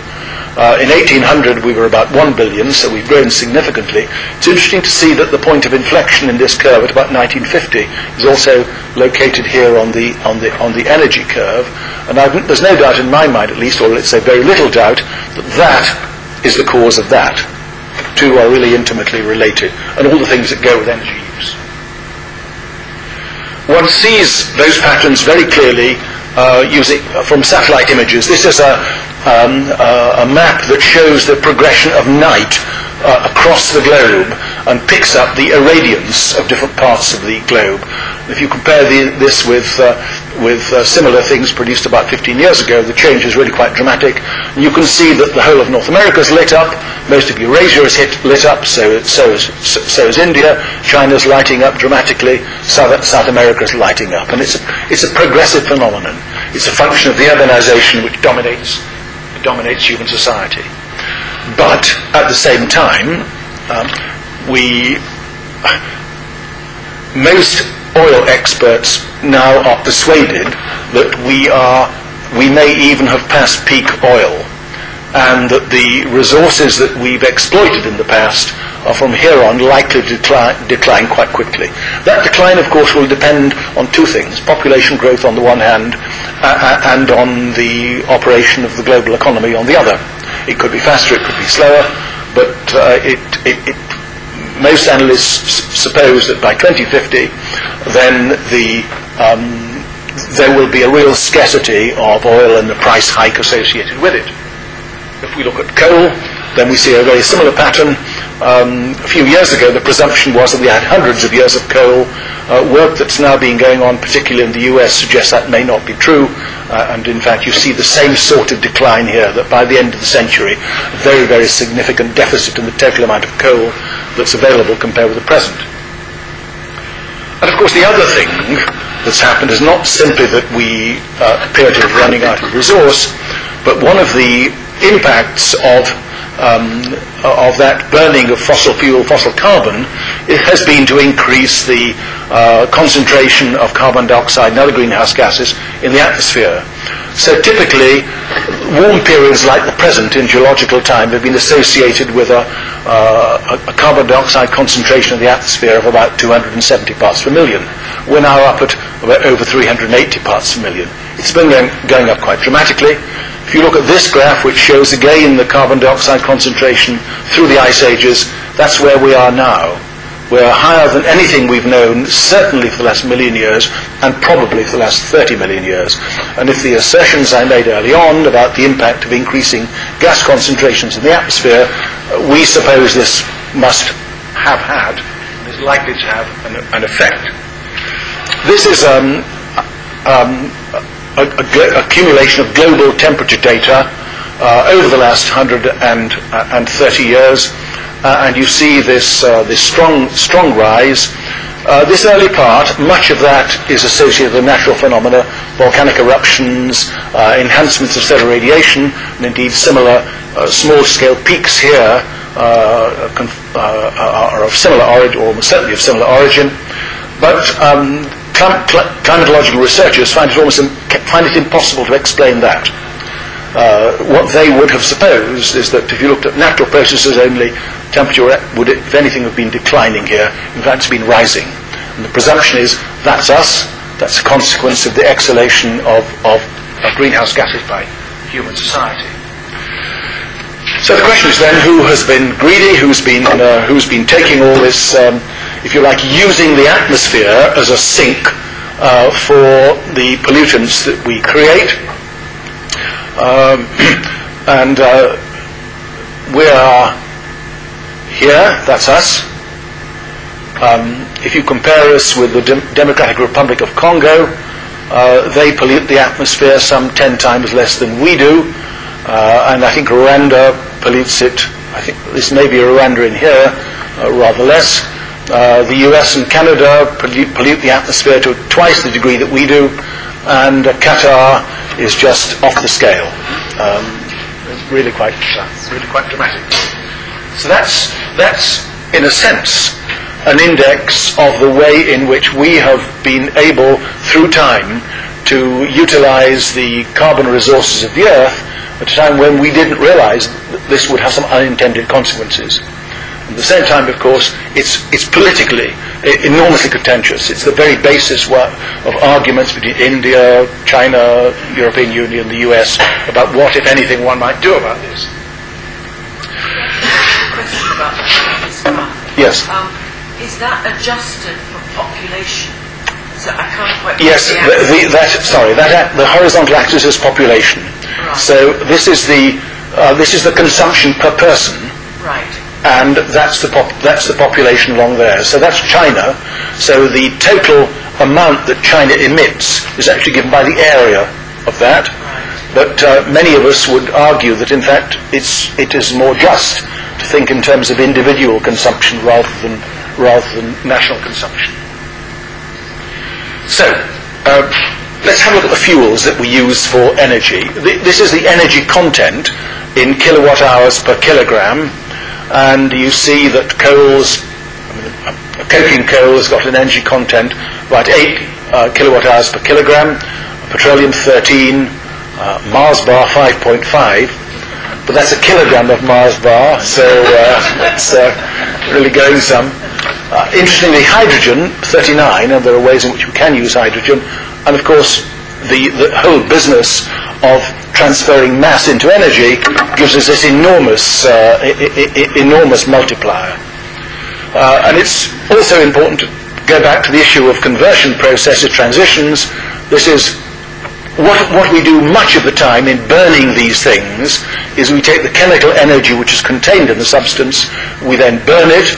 Uh, in eighteen hundred we were about one billion, so we've grown significantly. It's interesting to see that the point of inflection in this curve at about nineteen fifty is also located here on the, on the, on the energy curve. And I've, there's no doubt in my mind at least, or let's say very little doubt, that that is the cause of that. The two are really intimately related, and all the things that go with energy use. One sees those patterns very clearly uh, using, uh, from satellite images. This is a Um, uh, a map that shows the progression of night uh, across the globe and picks up the irradiance of different parts of the globe. If you compare the, this with, uh, with uh, similar things produced about fifteen years ago, the change is really quite dramatic. And you can see that the whole of North America is lit up, most of Eurasia is hit, lit up, so, it, so, is, so is India, China's lighting up dramatically, South, South America is lighting up. And it's a, it's a progressive phenomenon. It's a function of the urbanization which dominates dominates human society. But at the same time, um, we, most oil experts now are persuaded that we are, we may even have passed peak oil. and that the resources that we've exploited in the past are from here on likely to decline, decline quite quickly. That decline, of course, will depend on two things: population growth on the one hand, uh, and on the operation of the global economy on the other. It could be faster, it could be slower, but uh, it, it, it, most analysts suppose that by twenty fifty then the um, there will be a real scarcity of oil and the price hike associated with it. If we look at coal, then we see a very similar pattern. Um, a few years ago, the presumption was that we had hundreds of years of coal. Uh, work that's now been going on, particularly in the U S, suggests that may not be true. Uh, and in fact, you see the same sort of decline here, that by the end of the century, a very, very significant deficit in the total amount of coal that's available compared with the present. And of course, the other thing that's happened is not simply that we uh, appear to have running out of resource, but one of the impacts of um, of that burning of fossil fuel, fossil carbon, it has been to increase the uh, concentration of carbon dioxide and other greenhouse gases in the atmosphere. So typically, warm periods like the present in geological time have been associated with a, uh, a carbon dioxide concentration in the atmosphere of about two hundred seventy parts per million. We're now up at over three hundred eighty parts per million. It's been going, going up quite dramatically. If you look at this graph, which shows again the carbon dioxide concentration through the ice ages, that's where we are now. We're higher than anything we've known, certainly for the last million years, and probably for the last thirty million years. And if the assertions I made early on about the impact of increasing gas concentrations in the atmosphere, we suppose this must have had, is likely to have an, an effect. This is um, um, A, a, accumulation of global temperature data uh, over the last one hundred thirty years, uh, and you see this uh, this strong strong rise. Uh, this early part, much of that is associated with natural phenomena, volcanic eruptions, uh, enhancements of solar radiation, and indeed similar uh, small-scale peaks here uh, uh, are of similar origin, or certainly of similar origin, but. Um, Climatological researchers find it almost find it impossible to explain that. Uh, what they would have supposed is that if you looked at natural processes only, temperature would, if anything, have been declining here. In fact, it's been rising. And the presumption is that's us. That's a consequence of the exhalation of, of, of greenhouse gases by human society. So the question is then, who has been greedy? Who's been uh, who's been taking all this? Um, if you like, using the atmosphere as a sink uh, for the pollutants that we create. Um, and uh, we are here, that's us. Um, if you compare us with the De- Democratic Republic of Congo, uh, they pollute the atmosphere some ten times less than we do. Uh, and I think Rwanda pollutes it, I think this may be Rwanda in here, uh, rather less. Uh, the U S and Canada pollute, pollute the atmosphere to twice the degree that we do, and uh, Qatar is just off the scale. Um, it's really quite, uh, really quite dramatic. So that's, that's, in a sense, an index of the way in which we have been able, through time, to utilize the carbon resources of the Earth at a time when we didn't realize that this would have some unintended consequences. At the same time, of course, it's, it's politically enormously contentious. It's the very basis of arguments between India, China, European Union, the U S about what, if anything, one might do about this. Question about this graph. Yes. Um, is that adjusted for population? So I can't quite yes. The the, the, that sorry. That the horizontal axis is population. Right. So this is the uh, this is the consumption per person. Right. And that's the, pop that's the population along there. So that's China. So the total amount that China emits is actually given by the area of that. But uh, many of us would argue that, in fact, it's, it is more just to think in terms of individual consumption rather than, rather than national consumption. So uh, let's have a look at the fuels that we use for energy. Th this is the energy content in kilowatt hours per kilogram. And you see that coals, coking coal has got an energy content about eight uh, kilowatt hours per kilogram, petroleum thirteen, uh, Mars bar five point five, but that's a kilogram of Mars bar, so uh, it's uh, really going some. Uh, interestingly, hydrogen, thirty-nine, and there are ways in which we can use hydrogen, and of course the, the whole business of transferring mass into energy gives us this enormous, uh, I- I- enormous multiplier. Uh, and it's also important to go back to the issue of conversion processes, transitions. This is what, what we do much of the time in burning these things is we take the chemical energy which is contained in the substance, we then burn it,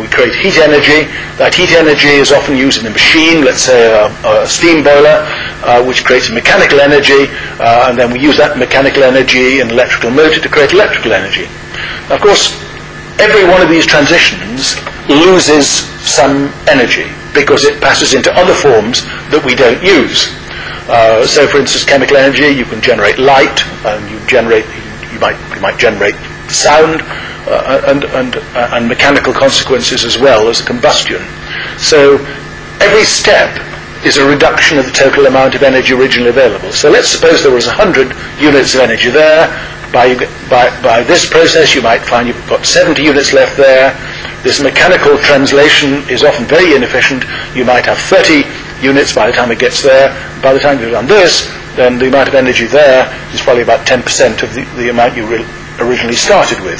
we create heat energy. That heat energy is often used in a machine, let's say a, a steam boiler, uh, which creates mechanical energy, uh, and then we use that mechanical energy in an electrical motor to create electrical energy. Now, of course, every one of these transitions loses some energy because it passes into other forms that we don't use. Uh, so, for instance, chemical energy, you can generate light, and you generate, you might, you might generate sound. Uh, and, and, uh, and mechanical consequences as well as combustion. So every step is a reduction of the total amount of energy originally available. So let's suppose there was one hundred units of energy there. By, by, by this process you might find you've got seventy units left there. This mechanical translation is often very inefficient. You might have thirty units by the time it gets there. By the time you've done this, then the amount of energy there is probably about ten percent of the, the amount you really originally started with.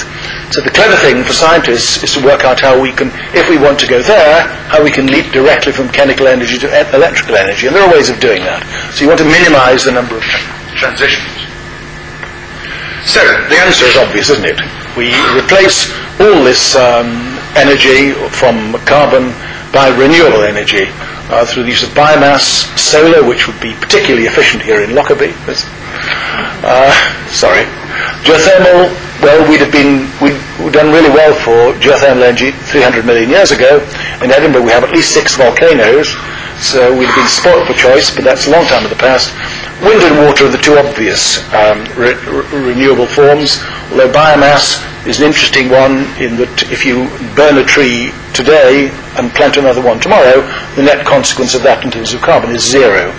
So the clever thing for scientists is to work out how we can, if we want to go there, how we can leap directly from chemical energy to e- electrical energy, and there are ways of doing that. So you want to minimise the number of tra- transitions. So the answer is obvious, isn't it? We replace all this um, energy from carbon by renewable energy uh, through the use of biomass, solar, which would be particularly efficient here in Lockerbie. Uh, sorry. Geothermal, well, we'd have been, we'd done really well for geothermal energy three hundred million years ago. In Edinburgh we have at least six volcanoes, so we'd have been spoilt for choice, but that's a long time in the past. Wind and water are the two obvious um, re- re- renewable forms, although biomass is an interesting one in that if you burn a tree today and plant another one tomorrow, the net consequence of that in terms of carbon is zero.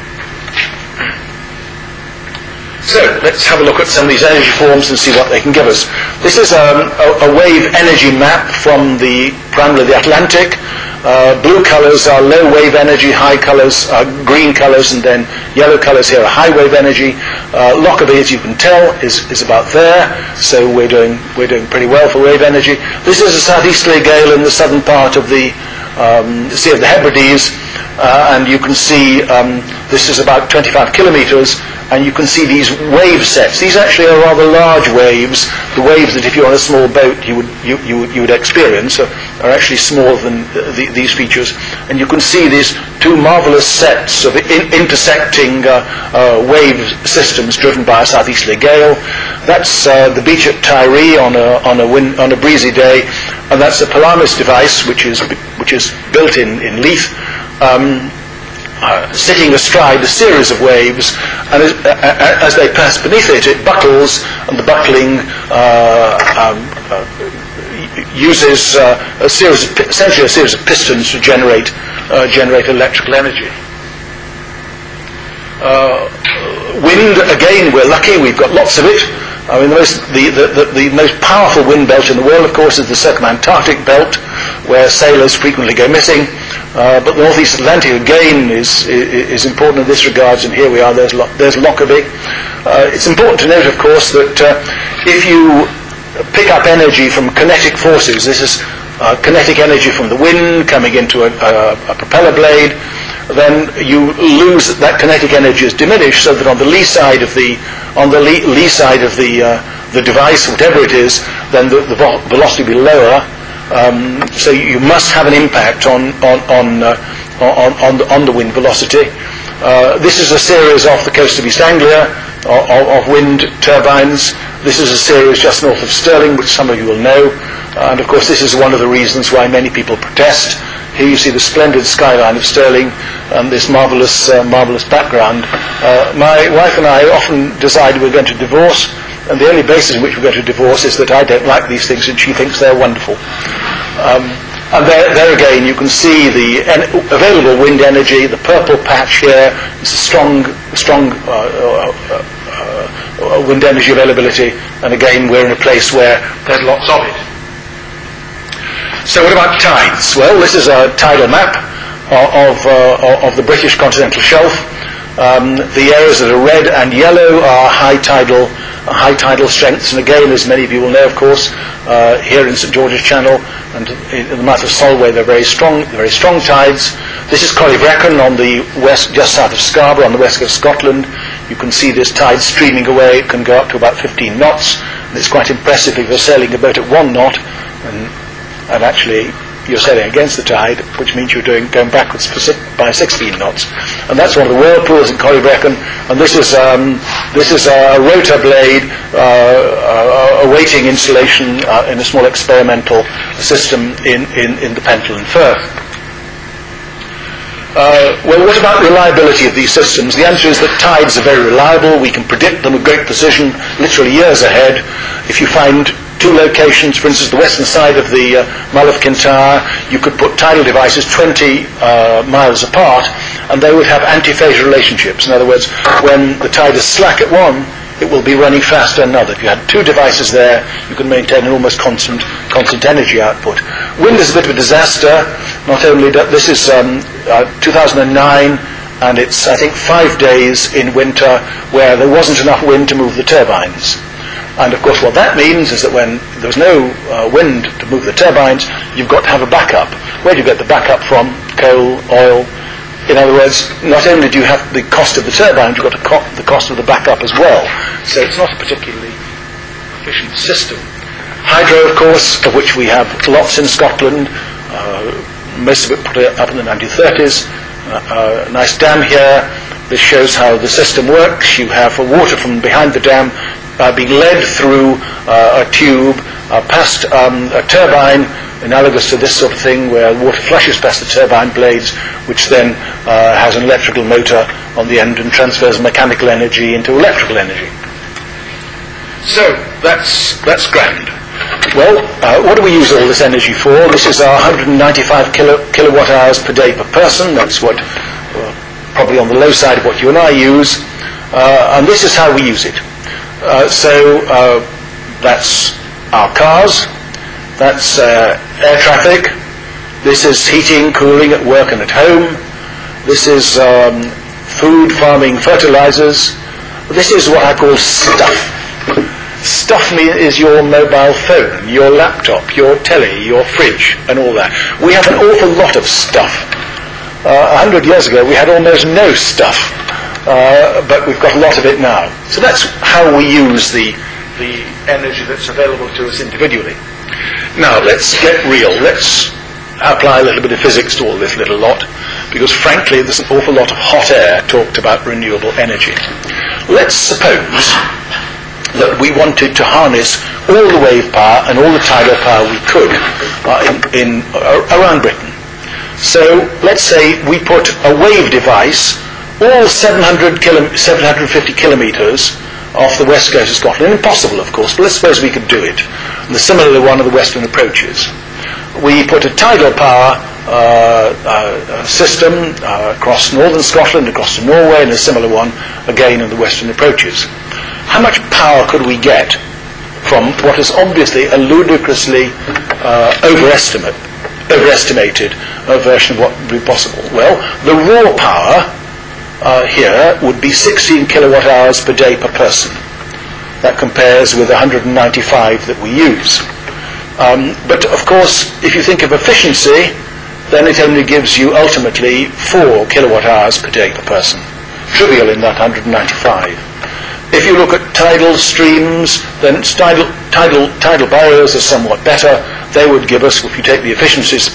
So let's have a look at some of these energy forms and see what they can give us. This is um, a, a wave energy map from the primarily the Atlantic. Uh, blue colours are low wave energy, high colours are green colours, and then yellow colours here are high wave energy. Uh, Lockerbie, as you can tell, is, is about there, so we're doing we're doing pretty well for wave energy. This is a southeasterly gale in the southern part of the um, Sea of the Hebrides, uh, and you can see um, this is about twenty-five kilometres. And you can see these wave sets. These actually are rather large waves. The waves that if you're on a small boat you would you, you, you would experience are, are actually smaller than uh, the, these features. And you can see these two marvellous sets of in- intersecting uh, uh, wave systems driven by a southeasterly gale. That's uh, the beach at Tiree on a on a win- on a breezy day, and that's the Polaris device, which is which is built in in Leith. Um, Uh, sitting astride a series of waves, and as, uh, as they pass beneath it, it buckles, and the buckling uh, um, uh, uses uh, a series, of, essentially a series of pistons to generate uh, generate electrical energy. Uh, wind, again, we're lucky; we've got lots of it. I mean, the most, the, the, the, the most powerful wind belt in the world, of course, is the Circumantarctic Belt, where sailors frequently go missing. Uh, but the North East Atlantic, again, is, is, is important in this regard, and here we are, there's, Lo- there's Lockerbie. Uh, it's important to note, of course, that uh, if you pick up energy from kinetic forces, this is uh, kinetic energy from the wind coming into a, a, a propeller blade, then you lose that kinetic energy is diminished, so that on the lee side of the on the lee, lee side of the uh, the device, whatever it is, then the, the vo- velocity will be lower. Um, so you must have an impact on on on uh, on, on, the, on the wind velocity. Uh, this is a series off the coast of East Anglia of, of wind turbines. This is a series just north of Stirling, which some of you will know, and of course this is one of the reasons why many people protest. Here you see the splendid skyline of Stirling and this marvellous uh, marvellous background. Uh, my wife and I often decide we're going to divorce, and the only basis on which we're going to divorce is that I don't like these things and she thinks they're wonderful. Um, and there, there again you can see the en- available wind energy. The purple patch here is a strong, strong uh, uh, uh, wind energy availability, and again we're in a place where there's lots of it. So what about tides? Well, this is a tidal map of, uh, of the British continental shelf. Um, the areas that are red and yellow are high tidal, high tidal strengths, and again, as many of you will know, of course, uh, here in Saint George's Channel and in the mouth of Solway, they're very strong, very strong tides. This is Colway on the west, just south of Scarborough, on the west of Scotland. You can see this tide streaming away. It can go up to about fifteen knots, and it's quite impressive if you're sailing a boat at one knot, and, and actually you're sailing against the tide, which means you're doing going backwards by sixteen knots, and that's one of the whirlpools in Colway. And this is um, this is a rotor blade uh, awaiting installation uh, in a small experimental system in in, in the Pentel and Firth. Uh, well, what about reliability of these systems? The answer is that tides are very reliable. We can predict them with great precision, literally years ahead. If you find two locations, for instance, the western side of the uh, Mull of Kintyre, you could put tidal devices twenty uh, miles apart, and they would have antiphasal relationships. In other words, when the tide is slack at one, it will be running fast at another. If you had two devices there, you can maintain an almost constant, constant energy output. Wind is a bit of a disaster. Not only that, this is um, uh, two thousand nine. And it's, I think, five days in winter where there wasn't enough wind to move the turbines. And of course what that means is that when there's no uh, wind to move the turbines, you've got to have a backup. Where do you get the backup from? Coal, oil. In other words, not only do you have the cost of the turbines, you've got to co the cost of the backup as well. So it's not a particularly efficient system. Hydro, of course, of which we have lots in Scotland, uh, most of it put up in the nineteen thirties. Uh, a nice dam here. This shows how the system works. You have water from behind the dam uh, being led through uh, a tube uh, past um, a turbine, analogous to this sort of thing where water flushes past the turbine blades, which then uh, has an electrical motor on the end and transfers mechanical energy into electrical energy. So that's, that's grand. Well, uh, what do we use all this energy for? This is our one hundred ninety-five kilowatt hours per day per person. That's what, uh, probably on the low side of what you and I use. Uh, and this is how we use it. Uh, so uh, that's our cars. That's uh, air traffic. This is heating, cooling at work and at home. This is um, food, farming, fertilizers. This is what I call stuff. Stuff me is your mobile phone, your laptop, your telly, your fridge, and all that. We have an awful lot of stuff. A uh, hundred years ago, we had almost no stuff, uh, but we've got a lot of it now. So that's how we use the the energy that's available to us individually. Now let's get real. Let's apply a little bit of physics to all this little lot, because frankly, there's an awful lot of hot air talked about renewable energy. Let's suppose that we wanted to harness all the wave power and all the tidal power we could uh, in, in uh, around Britain. So let's say we put a wave device all seven hundred fifty kilometres off the west coast of Scotland. Impossible, of course, but let's suppose we could do it. And the similar one of the western approaches. We put a tidal power uh, uh, system uh, across northern Scotland, across to Norway, and a similar one again in the western approaches. How much power could we get from what is obviously a ludicrously uh, overestimate, overestimated uh, version of what would be possible? Well, the raw power uh, here would be sixteen kilowatt hours per day per person. That compares with one hundred ninety-five that we use. Um, but of course, if you think of efficiency, then it only gives you ultimately four kilowatt hours per day per person. Trivial in that one hundred ninety-five. If you look at tidal streams, then tidal, tidal, tidal barriers are somewhat better. They would give us, if you take the efficiencies,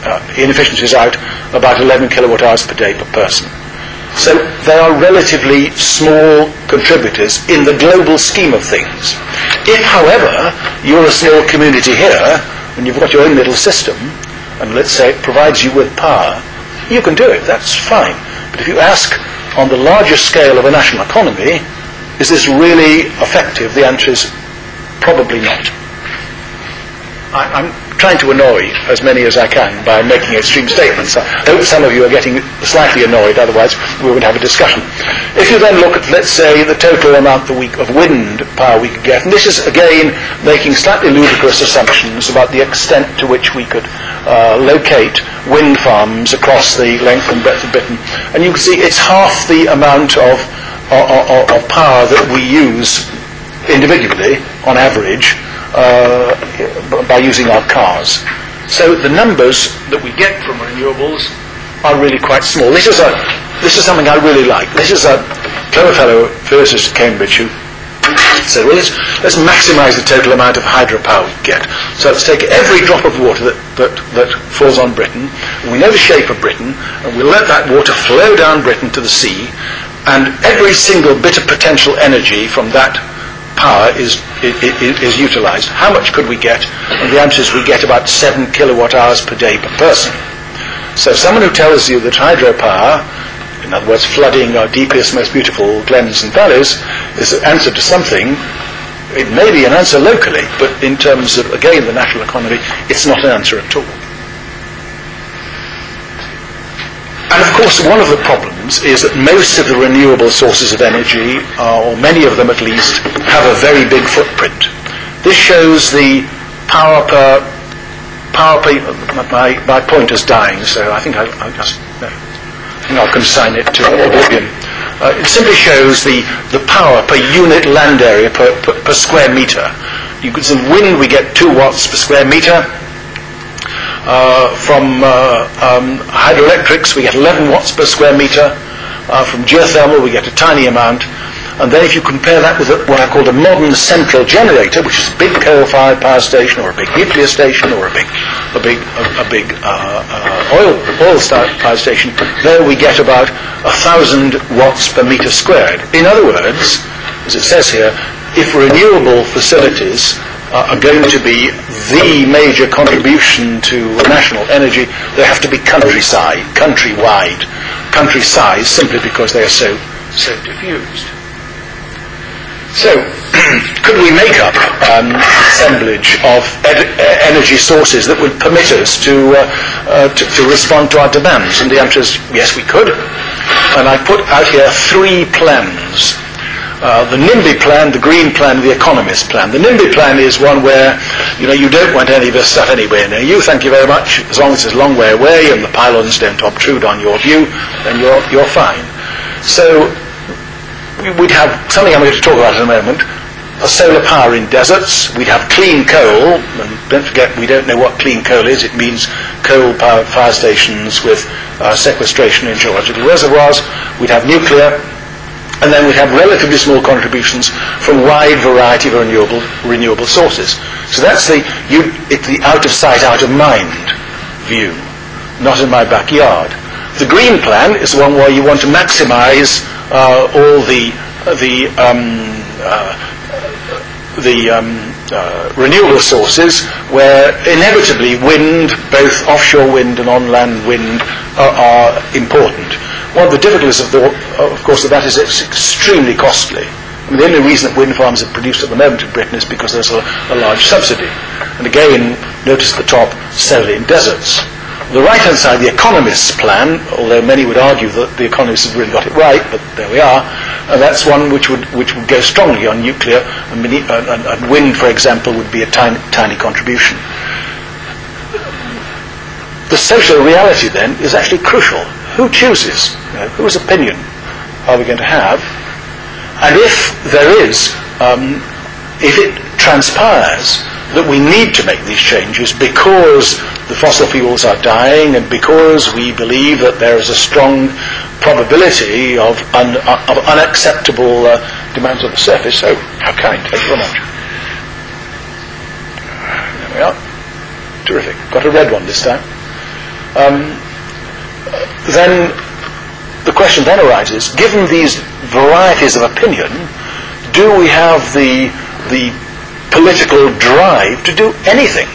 uh, inefficiencies out, about eleven kilowatt hours per day per person. So they are relatively small contributors in the global scheme of things. If, however, you're a small community here, and you've got your own little system, and let's say it provides you with power, you can do it, that's fine. But if you ask on the larger scale of a national economy, is this really effective? The answer is probably not. I, I'm trying to annoy as many as I can by making extreme statements. I hope some of you are getting slightly annoyed, otherwise we would have a discussion. If you then look at, let's say, the total amount the week of wind power we could get, and this is again making slightly ludicrous assumptions about the extent to which we could uh, locate wind farms across the length and breadth of Britain, and you can see it's half the amount of, of, of power that we use individually on average uh, by using our cars. So the numbers that we get from renewables are really quite small. This is a this is something I really like. This is a clever fellow, physicist at Cambridge, who said, well, let's, let's maximise the total amount of hydropower we get. So let's take every drop of water that, that, that falls on Britain, and we know the shape of Britain, and we'll let that water flow down Britain to the sea, and every single bit of potential energy from that power is, is, is utilised. How much could we get? And the answer is we get about seven kilowatt hours per day per person. So someone who tells you that hydropower, in other words, flooding our deepest, most beautiful glens and valleys, is an answer to something, it may be an answer locally, but in terms of, again, the national economy, it's not an answer at all. And of course, one of the problems is that most of the renewable sources of energy, uh, or many of them at least, have a very big footprint. This shows the power per... Power per my, my pointer's dying, so I think I, I just, no, I'll consign it to oblivion. Uh, it simply shows the, the power per unit land area per, per, per square metre. You can see wind, we get two watts per square metre. Uh, from uh, um, hydroelectrics, we get eleven watts per square metre. Uh, from geothermal, we get a tiny amount. And then if you compare that with a, what I call a modern central generator, which is a big coal-fired power station, or a big nuclear station, or a big, a big, a, a big uh, uh, oil, oil power station, there we get about a thousand watts per metre squared. In other words, as it says here, if renewable facilities uh, are going to be the major contribution to national energy, they have to be countryside, countrywide, country-sized, simply because they are so, so diffused. So, could we make up an um, assemblage of ed energy sources that would permit us to, uh, uh, to, to respond to our demands? And the answer is, yes, we could. And I put out here three plans. Uh, the NIMBY plan, the green plan, the economist plan. The NIMBY plan is one where, you know, you don't want any of this stuff anywhere near you, thank you very much. As long as it's a long way away and the pylons don't obtrude on your view, then you're, you're fine. So, we'd have something I'm going to talk about in a moment, a solar power in deserts. We'd have clean coal, and don't forget we don't know what clean coal is. It means coal-powered power stations with uh, sequestration in geological reservoirs. We'd have nuclear, and then we'd have relatively small contributions from a wide variety of renewable, renewable sources. So that's the, you, it's the out of sight, out of mind view, not in my backyard. The green plan is the one where you want to maximise Uh, all the the um, uh, the um, uh, renewable sources, where inevitably wind, both offshore wind and on-land wind, are, are important. One of the difficulties, of, the, of course, of that is it's extremely costly. I mean, the only reason that wind farms are produced at the moment in Britain is because there's a, a large subsidy. And again, notice at the top, settled in deserts. The right-hand side, the economist's plan, although many would argue that the economists have really got it right, but there we are, and that's one which would which would go strongly on nuclear, and, mini, uh, and, and wind, for example, would be a tiny, tiny contribution. The social reality, then, is actually crucial. Who chooses? You know, whose opinion are we going to have? And if there is, um, if it transpires that we need to make these changes because the fossil fuels are dying and because we believe that there is a strong probability of, un, of unacceptable uh, demands on the surface. So, how kind. Thank you very much. There we are. Terrific. Got a red one this time. Um, then, the question then arises, given these varieties of opinion, do we have the the political drive to do anything?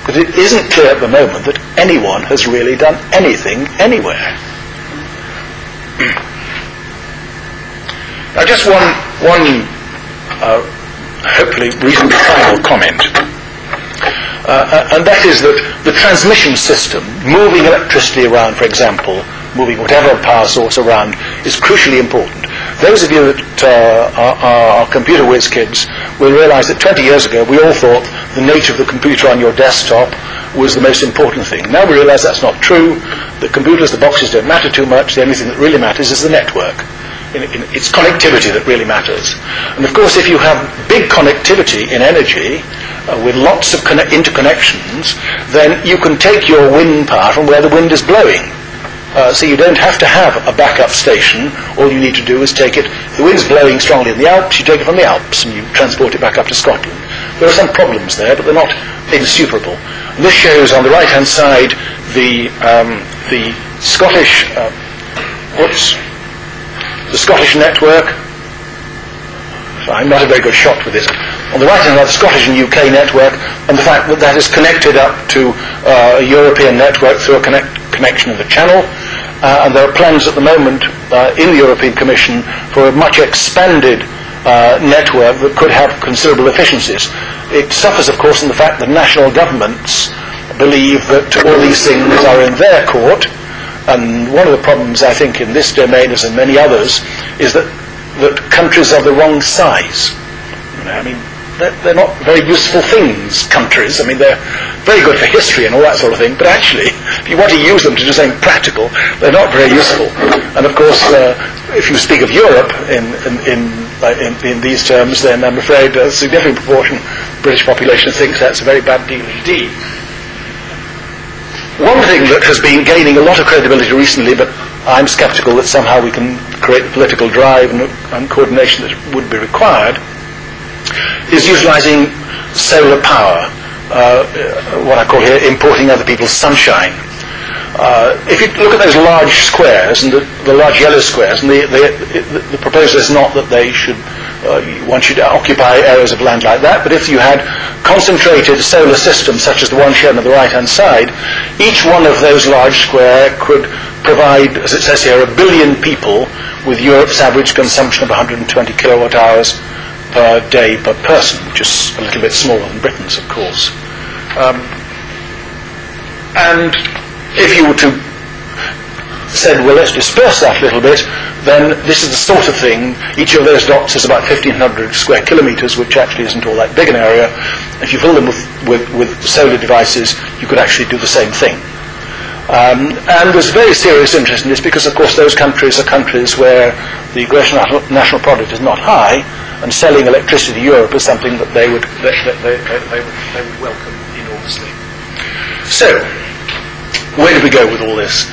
Because it isn't clear at the moment that anyone has really done anything anywhere. Now just one, one uh, hopefully reasonably final comment, uh, and that is that the transmission system, moving electricity around, for example, moving whatever power source around is crucially important. Those of you that uh, are, are computer whiz kids will realise that twenty years ago we all thought the nature of the computer on your desktop was the most important thing. Now we realise that's not true. The computers, the boxes don't matter too much. The only thing that really matters is the network. In, in, it's connectivity that really matters. And of course, if you have big connectivity in energy uh, with lots of conne- interconnections, then you can take your wind power from where the wind is blowing. Uh, so you don't have to have a backup station. All you need to do is take it. The wind's blowing strongly in the Alps, you take it from the Alps and you transport it back up to Scotland. There are some problems there, but they're not insuperable. And this shows on the right-hand side the um, the Scottish uh, whoops the Scottish network. I'm not a very good shot with this. On the right hand side, the Scottish and U K network, and the fact that that is connected up to uh, a European network through a connect connection of the Channel. Uh, and there are plans at the moment uh, in the European Commission for a much expanded uh, network that could have considerable efficiencies. It suffers, of course, in the fact that national governments believe that all these things are in their court. And one of the problems, I think, in this domain, as in many others, is that that countries are the wrong size. You know, I mean, they're, they're not very useful things, countries. I mean, they're very good for history and all that sort of thing, but actually, if you want to use them to do something practical, they're not very useful. And of course, uh, if you speak of Europe in in in, uh, in in these terms, then I'm afraid a significant proportion of the British population thinks that's a very bad deal indeed. One thing that has been gaining a lot of credibility recently, but I'm sceptical that somehow we can create the political drive and, and coordination that would be required, is utilising solar power, uh, what I call here importing other people's sunshine. Uh, if you look at those large squares, and the, the large yellow squares, and the, the, the proposal is not that they should, uh, one should occupy areas of land like that, but if you had concentrated solar systems such as the one shown on the right-hand side, each one of those large square could provide, as it says here, a billion people with Europe's average consumption of one hundred twenty kilowatt hours per day per person, which is a little bit smaller than Britain's, of course. Um, and if you were to say, well, let's disperse that a little bit, then this is the sort of thing. Each of those dots is about fifteen hundred square kilometres, which actually isn't all that big an area. If you fill them with, with, with solar devices, you could actually do the same thing. Um, and there's very serious interest in this because, of course, those countries are countries where the gross national product is not high, and selling electricity to Europe is something that they would they, they, they, they would they would welcome enormously. So, where do we go with all this?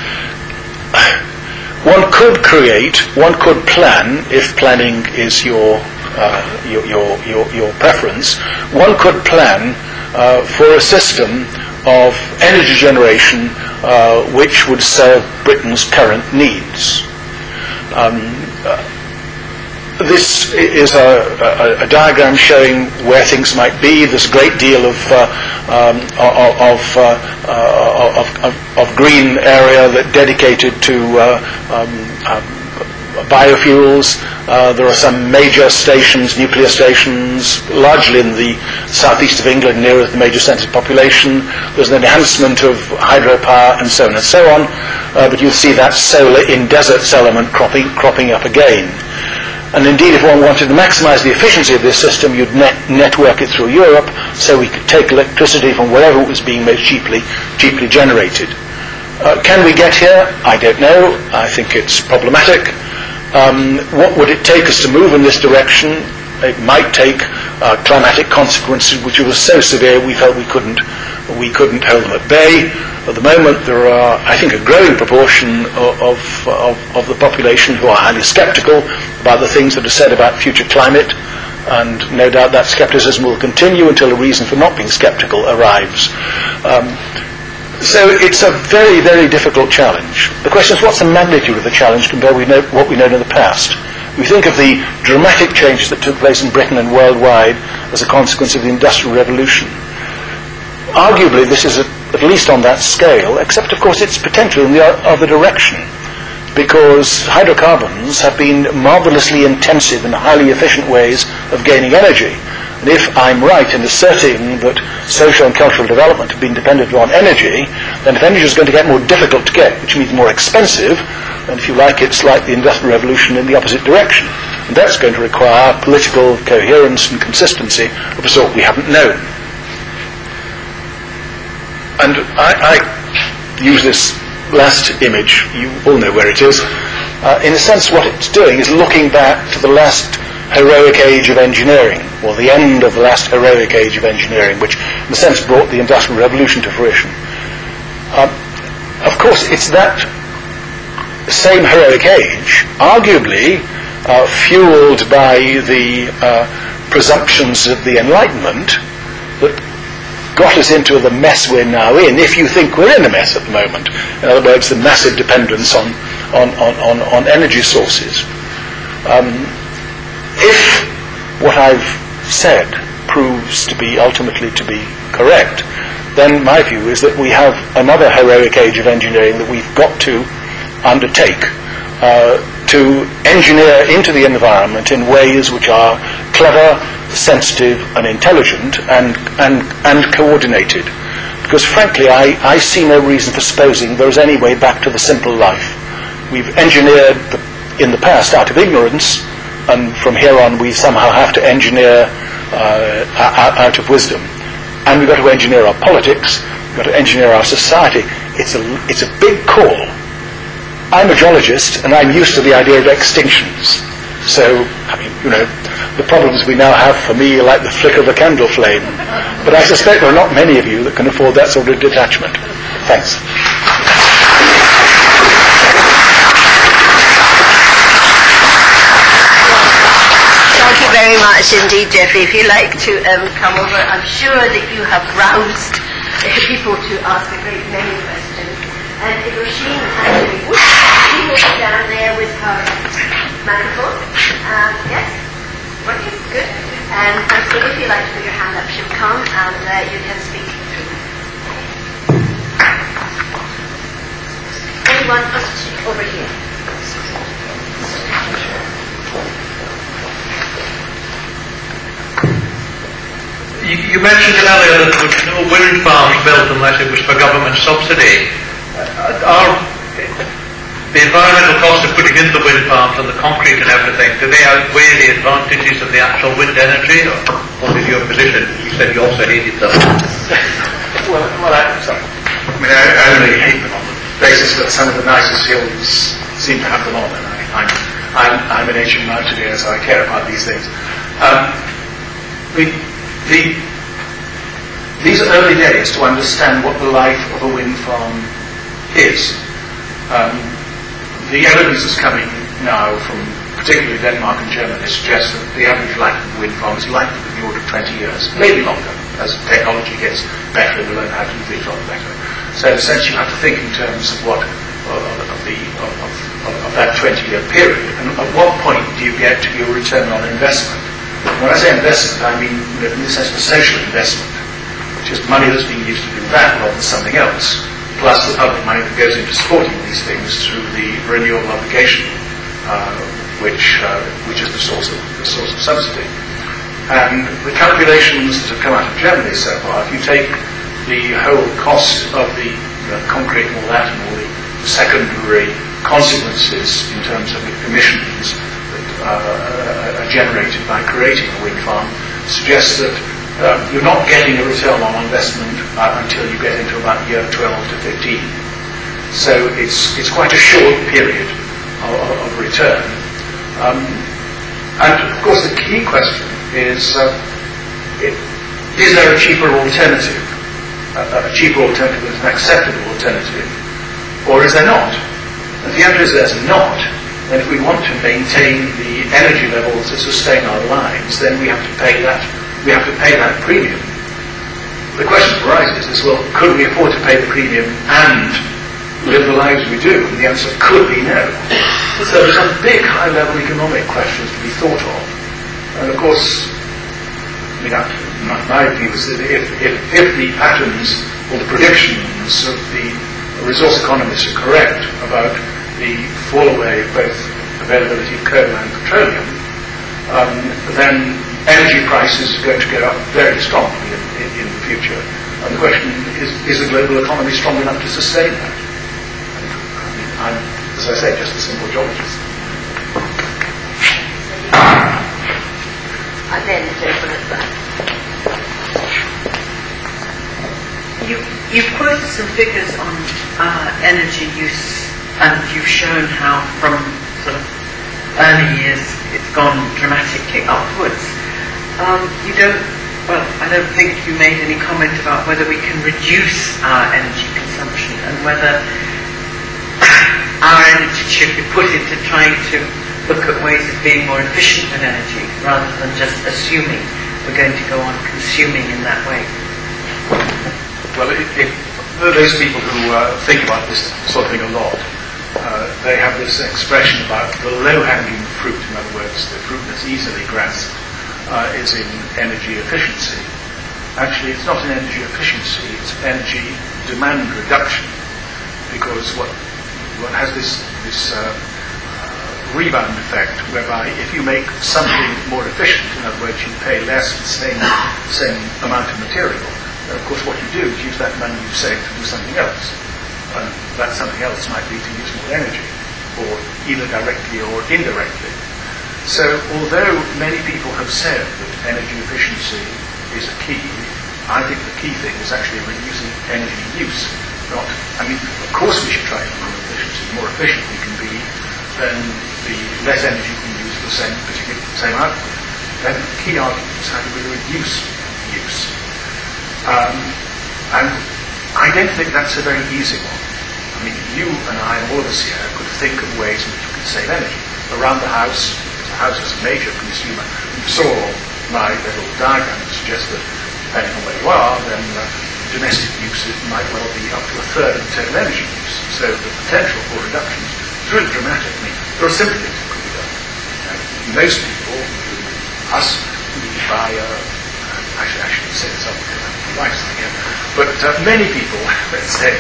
One could create, one could plan, if planning is your uh, your, your your your preference. One could plan uh, for a system of energy generation uh, which would serve Britain's current needs. Um, uh, this is a, a, a diagram showing where things might be. There's a great deal of uh, um, of, uh, uh, of, of, of green area that dedicated to uh, um, uh, biofuels. Uh, there are some major stations, nuclear stations, largely in the southeast of England, near the major centres of population. There's an enhancement of hydropower and so on and so on. Uh, but you'll see that solar in deserts element cropping, cropping up again. And indeed, if one wanted to maximise the efficiency of this system, you'd net network it through Europe, so we could take electricity from wherever it was being most cheaply, cheaply generated. Uh, can we get here? I don't know. I think it's problematic. Um, what would it take us to move in this direction? It might take uh, climatic consequences which were so severe we felt we couldn't we couldn't hold them at bay. At the moment, there are, I think, a growing proportion of of, of the population who are highly sceptical about the things that are said about future climate, and no doubt that scepticism will continue until a reason for not being sceptical arrives. Um, So it's a very, very difficult challenge. The question is, what's the magnitude of the challenge compared with what we've known in the past? We think of the dramatic changes that took place in Britain and worldwide as a consequence of the Industrial Revolution. Arguably, this is a, at least on that scale, except, of course, it's potentially in the other direction, because hydrocarbons have been marvelously intensive and highly efficient ways of gaining energy. And if I'm right in asserting that social and cultural development have been dependent on energy, then if energy is going to get more difficult to get, which means more expensive, then if you like, it's like the Industrial Revolution in the opposite direction. And that's going to require political coherence and consistency of a sort we haven't known. And I, I use this last image, you all know where it is. Uh, in a sense, what it's doing is looking back to the last heroic age of engineering, or the end of the last heroic age of engineering, which in a sense brought the Industrial Revolution to fruition. Um, of course, it's that same heroic age, arguably uh, fueled by the uh, presumptions of the Enlightenment, that got us into the mess we're now in, if you think we're in a mess at the moment. In other words, the massive dependence on, on, on, on energy sources. Um, If what I've said proves to be ultimately to be correct, then my view is that we have another heroic age of engineering that we've got to undertake uh, to engineer into the environment in ways which are clever, sensitive and intelligent and, and, and coordinated. Because frankly, I, I see no reason for supposing there is any way back to the simple life. We've engineered the, in the past out of ignorance, and from here on we somehow have to engineer uh, out of wisdom. And we've got to engineer our politics, we've got to engineer our society. It's a, it's a big call. I'm a geologist and I'm used to the idea of extinctions. So, I mean, you know, the problems we now have for me are like the flick of a candle flame. But I suspect there are not many of you that can afford that sort of detachment. Thanks. Very much indeed, Geoffrey. If you like to um, come over, I'm sure that you have roused people to ask a great many questions. And if Roisin actually would, she will be down there with her microphone. Um, yes, working good. Um, and so, if you like to put your hand up, she'll come and uh, you can speak through. Anyone question over here? You mentioned earlier that there was no wind farms built unless it was for government subsidy. Are the environmental cost of putting in the wind farms and the concrete and everything, do they outweigh the advantages of the actual wind energy? Or what is your position? You said you also hated them. well, well, I'm sorry. I mean, I, I only hate them on the basis that some of the nicest hills seem to have them on, and I, I'm, I'm, I'm an ancient mountaineer, so I care about these things. Um, we, The, these are early days to understand what the life of a wind farm is. Um, the evidence that's coming now from particularly Denmark and Germany suggests that the average life of a wind farm is likely to be in the order of twenty years, maybe longer, as technology gets better and we learn how to do the job better. So in a sense you have to think in terms of what of, the, of, of, of that twenty-year period, and at what point do you get to your return on investment? When I say investment, I mean in the sense of social investment, which is money that's being used to do that rather than something else, plus the public money that goes into supporting these things through the renewable obligation, uh, which uh, which is the source of the source of subsidy. And the calculations that have come out of Germany so far, if you take the whole cost of the you know, concrete and all that, and all the secondary consequences in terms of emissions. Uh, uh, generated by creating a wind farm suggests that uh, you're not getting a return on investment uh, until you get into about year twelve to fifteen. So it's it's quite a short period of, of return. Um, and of course the key question is, uh, it, is there a cheaper alternative? Uh, a cheaper alternative is an acceptable alternative, or is there not? And the answer is there's not. And if we want to maintain the energy levels that sustain our lives, then we have to pay that. We have to pay that premium. The question arises: is well, could we afford to pay the premium and live the lives we do? And the answer could be no. So there's some big, high-level economic questions to be thought of. And of course, I mean, my, my view is that if, if if the patterns or the predictions of the resource economists are correct about the fall away of both availability of coal and petroleum, um, then energy prices are going to go up very strongly in, in, in the future. And the question is, is the global economy strong enough to sustain that? And, I mean, I'm, as I say, just a simple geologist. And then it's open at that. You, you've quoted some figures on uh, energy use, and you've shown how from sort of early years it's gone dramatically upwards. Um, you don't, well, I don't think you made any comment about whether we can reduce our energy consumption and whether our energy should be put into trying to look at ways of being more efficient with energy rather than just assuming we're going to go on consuming in that way. Well, it, it, those people who uh, think about this sort of thing a lot, uh, they have this expression about the low-hanging fruit, in other words, the fruit that's easily grasped, uh, is in energy efficiency. Actually, it's not in energy efficiency, it's energy demand reduction, because what, what has this... this uh, rebound effect, whereby if you make something more efficient, in other words, you pay less for the same, same amount of material. And of course, what you do is use that money you save to do something else. And that something else might be to use more energy, or either directly or indirectly. So, although many people have said that energy efficiency is a key, I think the key thing is actually reducing energy use. Not, I mean, of course we should try to improve efficiency. The more efficient we can be, then the less energy we use for the same particular same output. Then the key argument is how do we reduce use? Um, and I don't think that's a very easy one. I mean, you and I and all of us here could think of ways in which we could save energy. Around the house, the house is a major consumer. You saw my little diagram that suggests that depending on where you are, then uh, domestic use might well be up to a third of total energy use. So the potential for reductions is really dramatic. I mean, there are simple things that could be done. You know, most people, us, we buy a... Actually, I shouldn't say this up my wife's again. But uh, many people, let's say,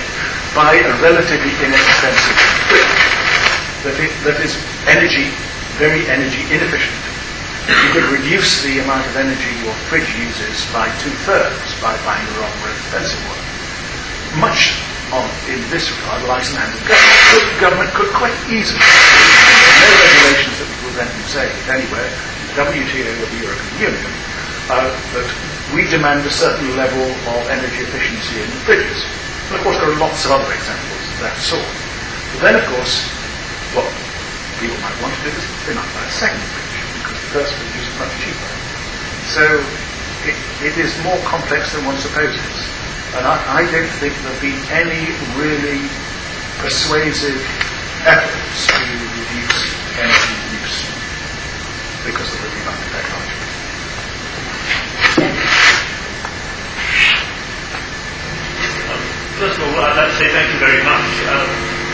buy a relatively inexpensive fridge that, it, that is energy, very energy inefficient. You could reduce the amount of energy your fridge uses by two-thirds by buying the wrong more expensive one. Much On, in this regard, lies in the hands of government. The government could quite easily, there are no regulations that would prevent them saying it anywhere, the W T O of the European Union, uh, that we demand a certain level of energy efficiency in fridges. And of course, there are lots of other examples of that sort. But then, of course, what people might want to do is they might buy a second fridge, because the first fridge is much cheaper. So it, it is more complex than one supposes. And I, I don't think there've been any really persuasive efforts to reduce energy use because of the rebound effect argument. Um, first of all, I'd like to say thank you very much. Um,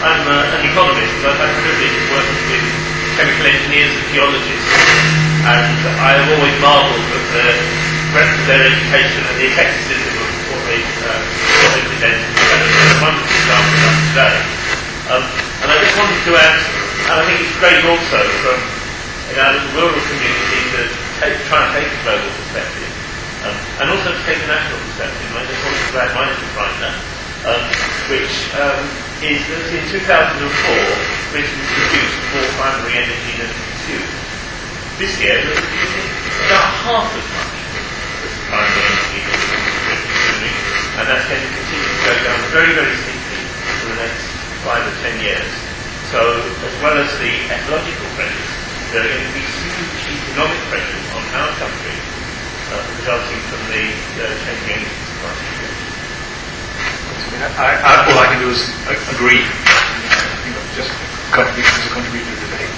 I'm uh, an economist, so I've had the privilege of working with chemical engineers and geologists, and I've always marvelled at the breadth of their education and the eclecticism of Uh, what they present, and a wonderful example of today. Um, and I just wanted to add, and I think it's great also from in our rural community to take, try and take a global perspective, um, and also to take a national perspective. I just wanted to add my little finder, um, which um, is that in two thousand four, Britain's produced more primary energy than consumed. This year, we're producing about half as much as primary energy than consumed. And that's going to continue to go down very, very steeply for the next five or ten years. So, as well as the ecological pressures, there are going to be huge economic pressures on our country uh, resulting from the uh, changing energy supply situation. I, I, all I can do is agree. You know, just contribution as a contributor to the debate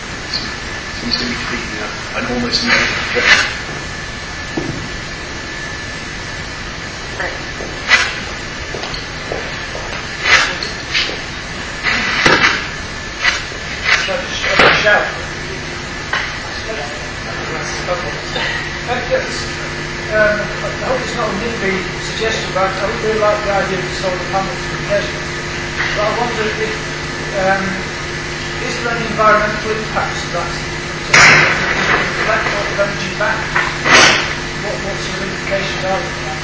seems to me to be uh, an almost negative threat. Um, I hope it's not a nippy suggestion, but I really like the idea of solar panels and measures. But I wonder if um, is there any environmental impact that you can collect all the energy back? what's your implications are of that?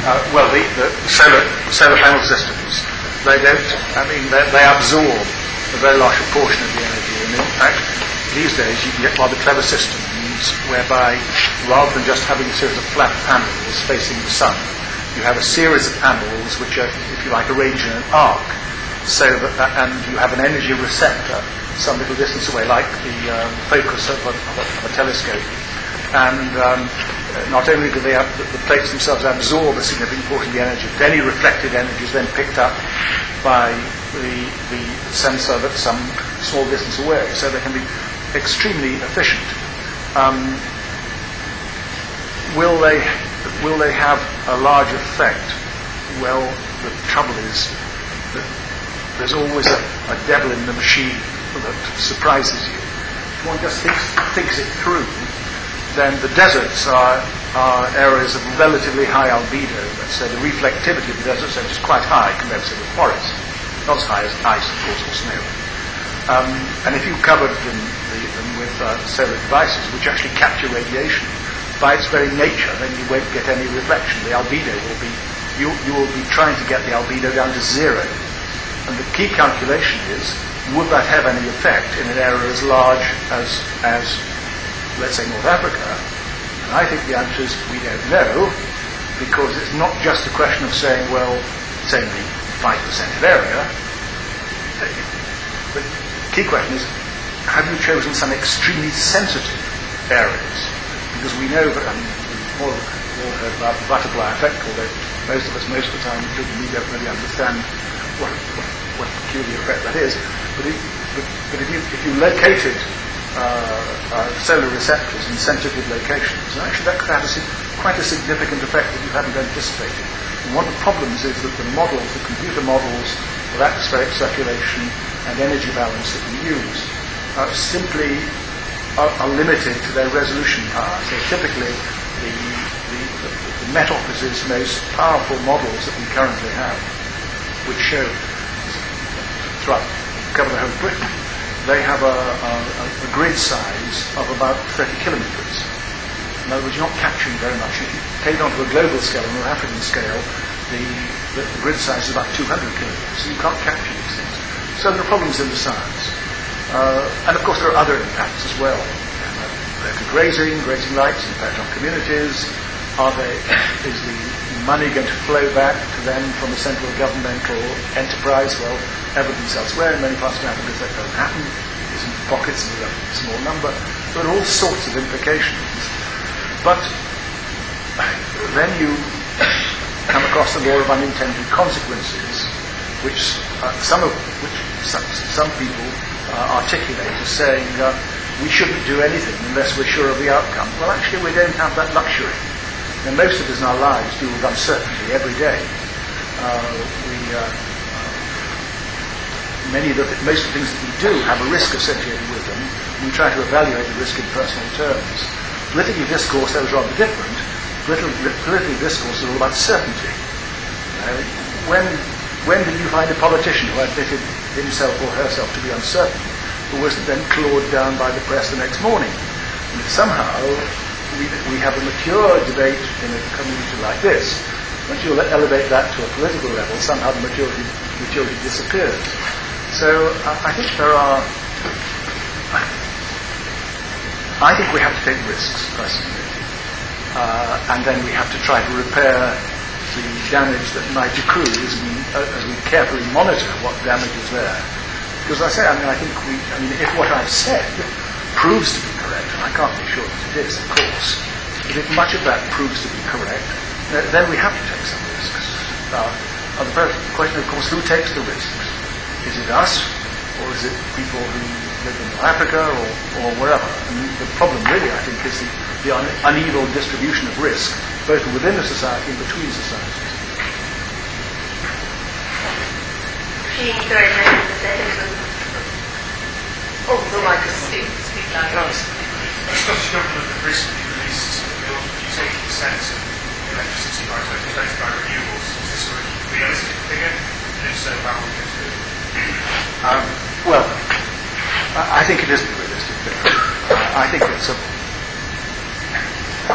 Uh, well, the, the solar, solar panel systems, they don't, I mean, they, they absorb a very large proportion of the energy. And in fact, these days you can get rather clever systems whereby rather than just having a series of flat panels facing the sun, you have a series of panels which are, if you like, arranged in an arc, so that, that and you have an energy receptor some little distance away, like the um, focus of a, of, a, of a telescope. And um, not only do they have, the, the plates themselves absorb a significant portion of the energy, but any reflected energy is then picked up by the, the sensor that's some small distance away, so they can be extremely efficient. Um, will they will they have a large effect? Well, the trouble is that there's always a, a devil in the machine that surprises you. If one just thinks, thinks it through, then the deserts are, are areas of relatively high albedo. Let's say the reflectivity of the desert zone is quite high compared to the forest. Not as high as ice, of course, or snow. Um, and if you covered them, the, them with uh, solar devices, which actually capture radiation by its very nature, then you won't get any reflection. The albedo will be, you, you will be trying to get the albedo down to zero. And the key calculation is, would that have any effect in an area as large as, as let's say, North Africa? And I think the answer is, we don't know, because it's not just a question of saying, well, it's only five percent of area. But the key question is, have you chosen some extremely sensitive areas? Because we know that, I mean, we've all, we've all heard about the butterfly effect, although most of us, most of the time, including me, don't really understand what, what, what peculiar effect that is. But if, but, but if, you, if you located uh, uh, solar receptors in sensitive locations, actually that could have a, quite a significant effect that you haven't anticipated. And one of the problems is that the models, the computer models of atmospheric circulation and energy balance that we use uh, simply are, are limited to their resolution power. So typically the, the, the, the Met Office's most powerful models that we currently have, which show throughout cover the whole of Britain, they have a, a, a grid size of about thirty kilometres. In other words, you're not capturing very much. If you take it onto a global scale, an African scale, the, the, the grid size is about two hundred kilometres, so you can't capture these things. So there are problems in the science. Uh, and of course there are other impacts as well. Local grazing, grazing rights, impact on communities. Are they, is the money going to flow back to them from a central governmental enterprise? Well, evidence elsewhere in many parts of Africa that doesn't happen. It's in pockets and a small number. There are all sorts of implications. But then you come across the law of unintended consequences, which uh, some of which some, some people uh, articulate as saying uh, we shouldn't do anything unless we're sure of the outcome. Well, actually, we don't have that luxury. And most of us in our lives deal with uncertainty every day. Uh, we, uh, many of the, most of the things that we do have a risk associated with them. We try to evaluate the risk in personal terms. Political discourse, that was rather different. Political, political discourse is all about certainty. Uh, when When did you find a politician who admitted himself or herself to be uncertain, who wasn't then clawed down by the press the next morning? And somehow, we, we have a mature debate in a community like this. Once you elevate that to a political level, somehow the maturity, maturity disappears. So uh, I think there are... I think we have to take risks, personally. Uh, and then we have to try to repair the damage that might accrue as we, uh, as we carefully monitor what damage is there. Because as I say, I mean, I think we, I mean, if what I've said proves to be correct, and I can't be sure that it is, of course, but if much of that proves to be correct, th then we have to take some risks. Uh, the question, of course, who takes the risks? Is it us, or is it people who live in North Africa, or, or wherever? And the problem, really, I think, is the, the un uneven distribution of risk, both within a society and between societies. She very much said it was... Oh, the mic is speak loud. No, it's the Scottish Government have recently released a bill for eighty percent of electricity by twenty twenty by renewables. Is this a realistic figure? And if so, how will we do it? Um, well, I think it isn't a realistic figure. I think it's a...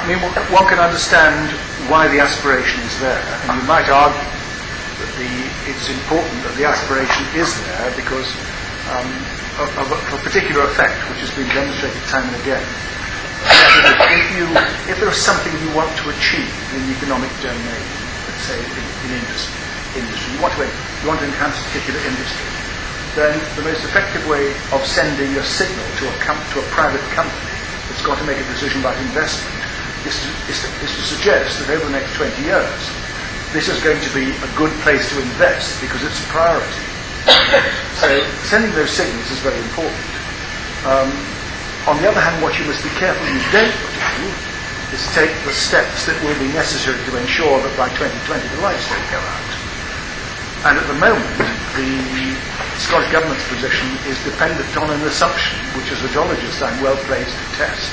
I mean, one can understand why the aspiration is there, and you might argue that the, it's important that the aspiration is there because um, of, of, a, of a particular effect which has been demonstrated time and again. If, you, if there is something you want to achieve in the economic domain, let's say in, in industry, industry you, want to, you want to enhance a particular industry, then the most effective way of sending a signal to a, com to a private company that's got to make a decision about investment is to, is, to, is to suggest that over the next twenty years, this is going to be a good place to invest because it's a priority. So sending those signals is very important. Um, On the other hand, what you must be careful you don't do is take the steps that will be necessary to ensure that by twenty twenty the lights don't go out. And at the moment, the Scottish Government's position is dependent on an assumption, which as a geologist I'm well placed to test,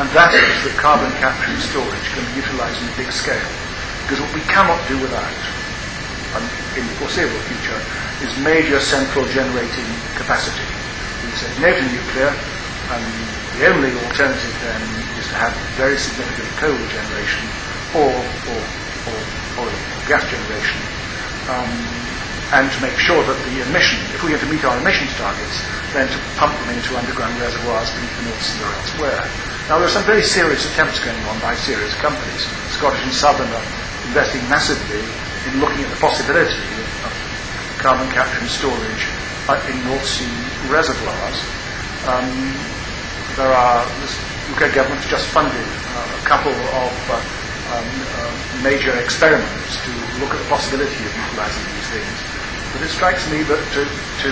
and that is that carbon capture and storage can be utilised on a big scale. Because what we cannot do without, and in the foreseeable future, is major central generating capacity. We say no to nuclear. And the only alternative then is to have very significant coal generation or, or, or, or gas generation, um, and to make sure that the emission, if we are to meet our emissions targets, then to pump them into underground reservoirs beneath the North Sea or elsewhere. Now there are some very serious attempts going on by serious companies. Scottish and Southern are investing massively in looking at the possibility of carbon capture and storage in North Sea reservoirs. Um, there are, the U K government's just funded uh, a couple of uh, um, uh, major experiments to look at the possibility of utilising these things. But it strikes me that to, to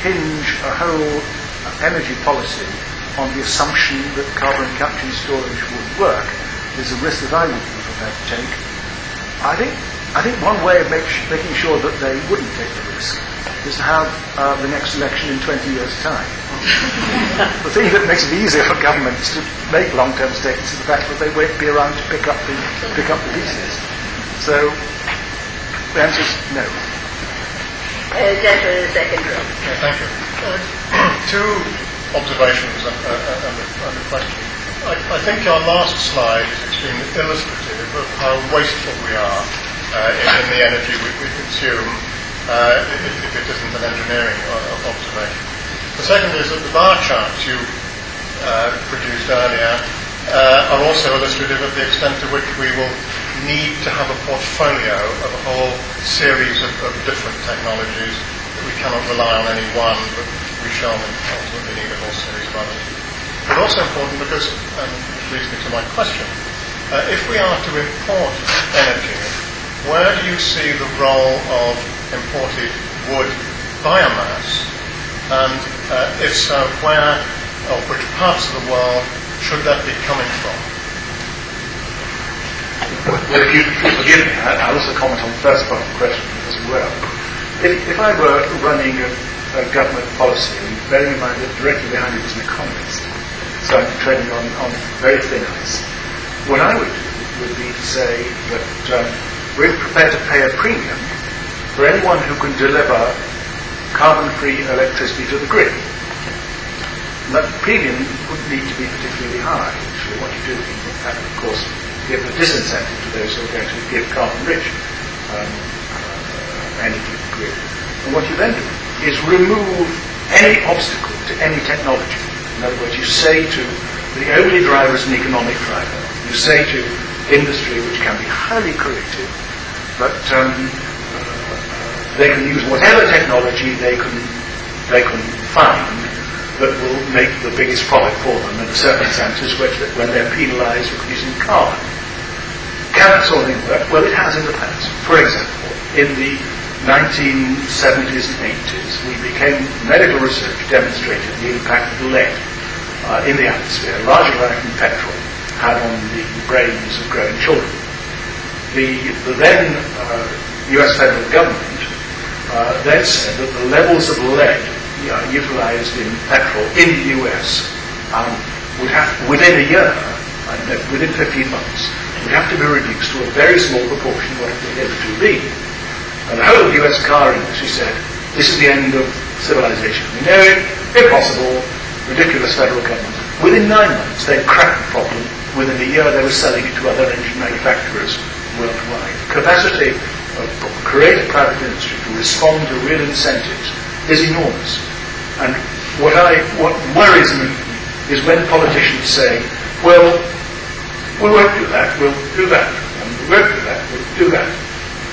hinge a whole energy policy on the assumption that carbon capture and storage would work is a risk that I would be prepared to take. I think, I think one way of make, making sure that they wouldn't take the risk is to have uh, the next election in twenty years' time. The thing that makes it easier for governments to make long-term statements is the fact that they won't be around to pick up the pick up the pieces. So the answer is no. Uh, Gentleman in the second row. Okay, thank you. Uh, two observations and, uh, and, a, and a question. I, I think our last slide is extremely illustrative of how wasteful we are uh, in, in the energy we, we consume. Uh, if, if it isn't an engineering uh, observation. The second is that the bar charts you uh, produced earlier uh, are also illustrative of the extent to which we will need to have a portfolio of a whole series of, of different technologies that we cannot rely on any one, but we shall ultimately need a whole series of others. But also important because, and which leads me to my question, uh, if we are to import energy, where do you see the role of imported wood biomass, and uh, if so, where or which parts of the world should that be coming from? Well, if you forgive me, I'll also comment on the first part of the question as well. If, if I were running a, a government policy, bearing in mind that directly behind it is an economist, so I'm treading on, on very thin ice, what I would do would be to say that um, we're prepared to pay a premium for anyone who can deliver carbon-free electricity to the grid. And that premium wouldn't need to be particularly high. Actually, what you do is, of course, give a disincentive to those who are going to give carbon-rich um, uh, energy to the grid. And what you then do is remove any obstacle to any technology. In other words, you say to the only driver is an economic driver. You say to industry, which can be highly creative, but um, they can use whatever technology they can they can find that will make the biggest profit for them in the circumstances which, when they're penalised for using carbon. Can that sort of thing work? Well, it has in the past. For example, in the nineteen seventies and eighties, we became medical research demonstrated the impact of lead uh, in the atmosphere, larger than petrol, had on the brains of growing children. The, the then uh, U S federal government Uh, then said that the levels of lead uh, utilised in petrol in the U S um, would have, within a year, uh, no, within fifteen months, would have to be reduced to a very small proportion of what it would hitherto be. And the whole of the U S car industry said, this is the end of civilisation. We know it, impossible, ridiculous federal government. Within nine months, they cracked the problem Within a year, they were selling it to other engine manufacturers worldwide. The capacity of creative private industry to respond to real incentives is enormous. And what I what worries me is when politicians say, "Well, we won't do that. We'll do that. And we won't do that. We'll do that."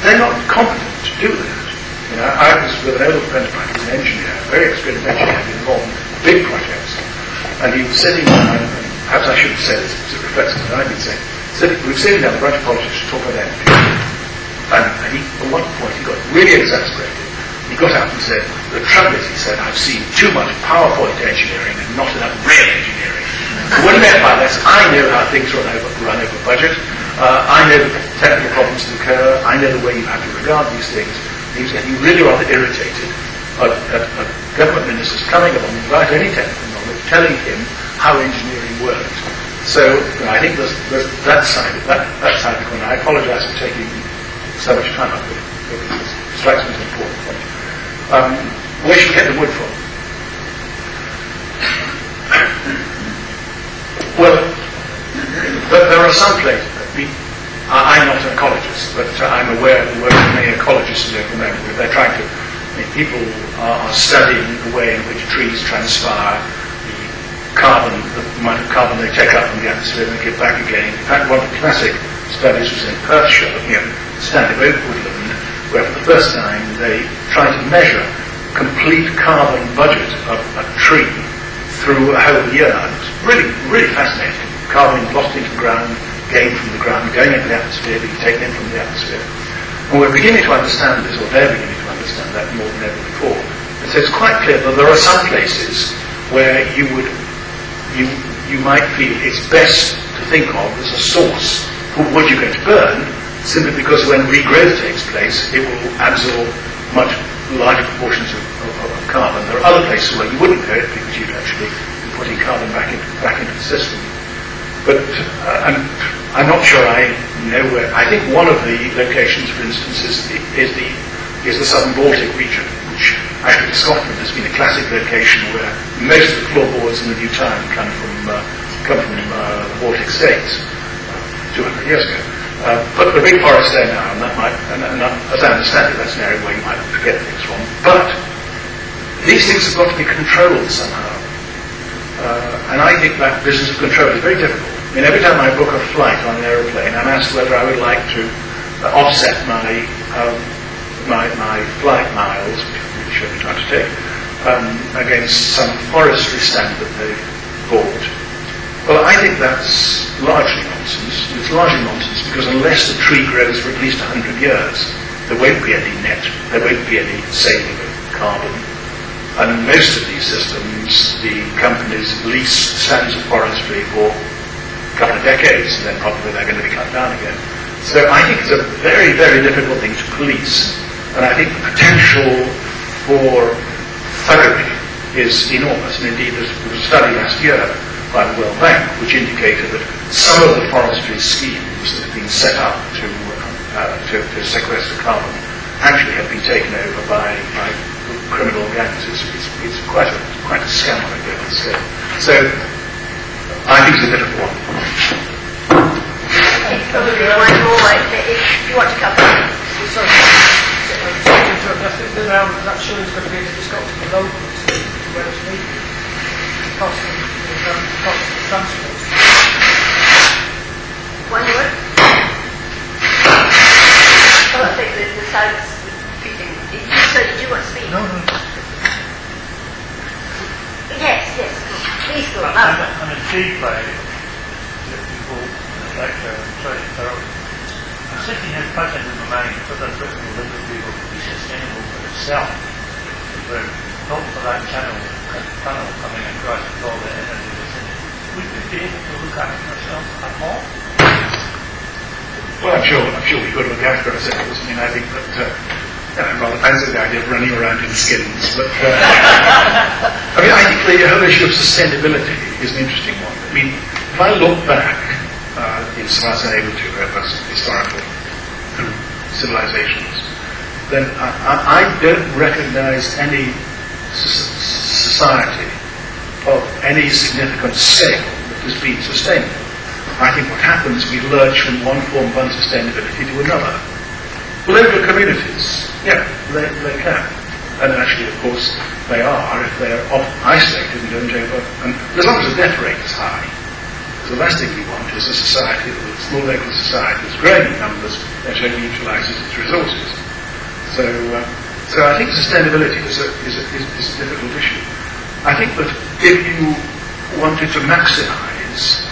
They're not competent to do that. You know, I was with an old friend of mine, an engineer, a very experienced engineer, involved in big projects, and he was sitting down. Perhaps I shouldn't say this because it reflects on what I've been saying. We were sitting down with a bunch of politicians to talk about energy, and, and he, at one point he got really exasperated. He got up and said, "The trouble is," he said, "I've seen too much PowerPoint engineering and not enough real engineering." What do you mean by that? I know how things run over, run over budget. Uh, I know the technical problems that occur. I know the way you have to regard these things. He was getting really rather irritated at, at, at government ministers coming along without any technical knowledge, telling him how engineering worked. So you know, I think there's, there's that side of that, that side of the coin. I apologise for taking so much time up with it. It strikes me as an important point. Um, where should we get the wood from? Well, but there are some places that we. I'm not an ecologist, but I'm aware of the work of many ecologists in the moment. They're trying to, I mean, people are studying the way in which trees transpire, the carbon, the amount of carbon they take up from the atmosphere and they give back again. In fact, one of the classic studies was in Perthshire, looking at standard oak woodland, where for the first time they tried to measure complete carbon budget of a tree through a whole year. And it was really, really fascinating. Carbon locked into the ground, gained from the ground, going into the atmosphere, being taken in from the atmosphere. And we're beginning to understand this, or they're beginning to understand that more than ever before. And so it's quite clear that there are some places where you would, you you might feel it's best to think of as a source for what you're going to burn, simply because when regrowth takes place, it will absorb much larger proportions of, of, of carbon. There are other places where you wouldn't go it because you'd actually be putting carbon back into, back into the system. But uh, I'm, I'm not sure I know where. I think one of the locations, for instance, is the is the, is the southern Baltic region, which actually Scotland has been a classic location where most of the floorboards in the new town come from uh, come from uh, the Baltic states uh, two hundred years ago. Uh, but the big forests there now, and that might, and, and as I understand it, that's an area where you might get things from. But these things have got to be controlled somehow, uh, and I think that business of control is very difficult. I mean, every time I book a flight on an aeroplane, I'm asked whether I would like to uh, offset my, um, my my flight miles, which I shouldn't have to take, um, against some forestry standard they've bought. Well, I think that's largely nonsense. It's largely nonsense because unless the tree grows for at least one hundred years, there won't be any net, there won't be any saving of carbon. And most of these systems, the companies lease stands of forestry for couple of decades, and then probably they're going to be cut down again. So I think it's a very, very difficult thing to police, and I think the potential for thuggery is enormous. And indeed, there was a study last year by the World Bank which indicated that some of the forestry schemes that have been set up to uh, to, to sequester carbon actually have been taken over by, by criminal gangs. It's, it's, it's quite a quite a scam on a global scale. So I think it's a difficult one. I think probably the one more, if you want to cover it. Sorry, I think the round that show is going to be to the Scots and locals, where it's needed, the cost of the transport. One word? Well, I think the, the silence was feeding. So did you want to speak? No, no. Yes, yes, please go on. I'm, I'm intrigued by people like that. I'm sorry, I'm sitting here putting in my mind whether Britain will ever be able to be sustainable for itself. But not for that channel, that tunnel coming across with all the energy that's in it. Would we be able to look after ourselves at all? Well, I'm sure, I'm sure we could look after ourselves. I mean, I think that. Uh, I rather fancy the idea of running around in skins, but uh, I mean, I think the whole issue of sustainability is an interesting one. I mean, if I look back, uh, as far as I'm able to, over historical civilizations, then I, I, I don't recognize any society of any significant scale that has been sustainable. I think what happens is we lurch from one form of unsustainability to another. Well, local communities, yeah, they, they can. And actually, of course, they are, if they're isolated and don't over, and as long as the death rate is high. Because the last thing you want is a society, a small local society that's growing in numbers, that only utilises its resources. So, uh, so I think sustainability is a, is, a, is, is a difficult issue. I think that if you wanted to maximise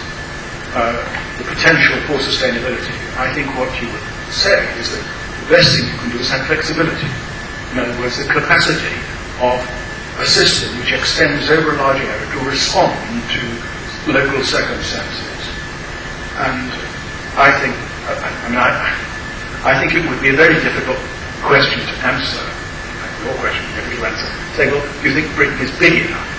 uh, the potential for sustainability, I think what you would say is that the best thing you can do is have flexibility. In other words, the capacity of a system which extends over a large area to respond to local circumstances. And I think, I, I mean, I, I think it would be a very difficult question to answer. Your question, if you answer, say, well, do you think Britain is big enough?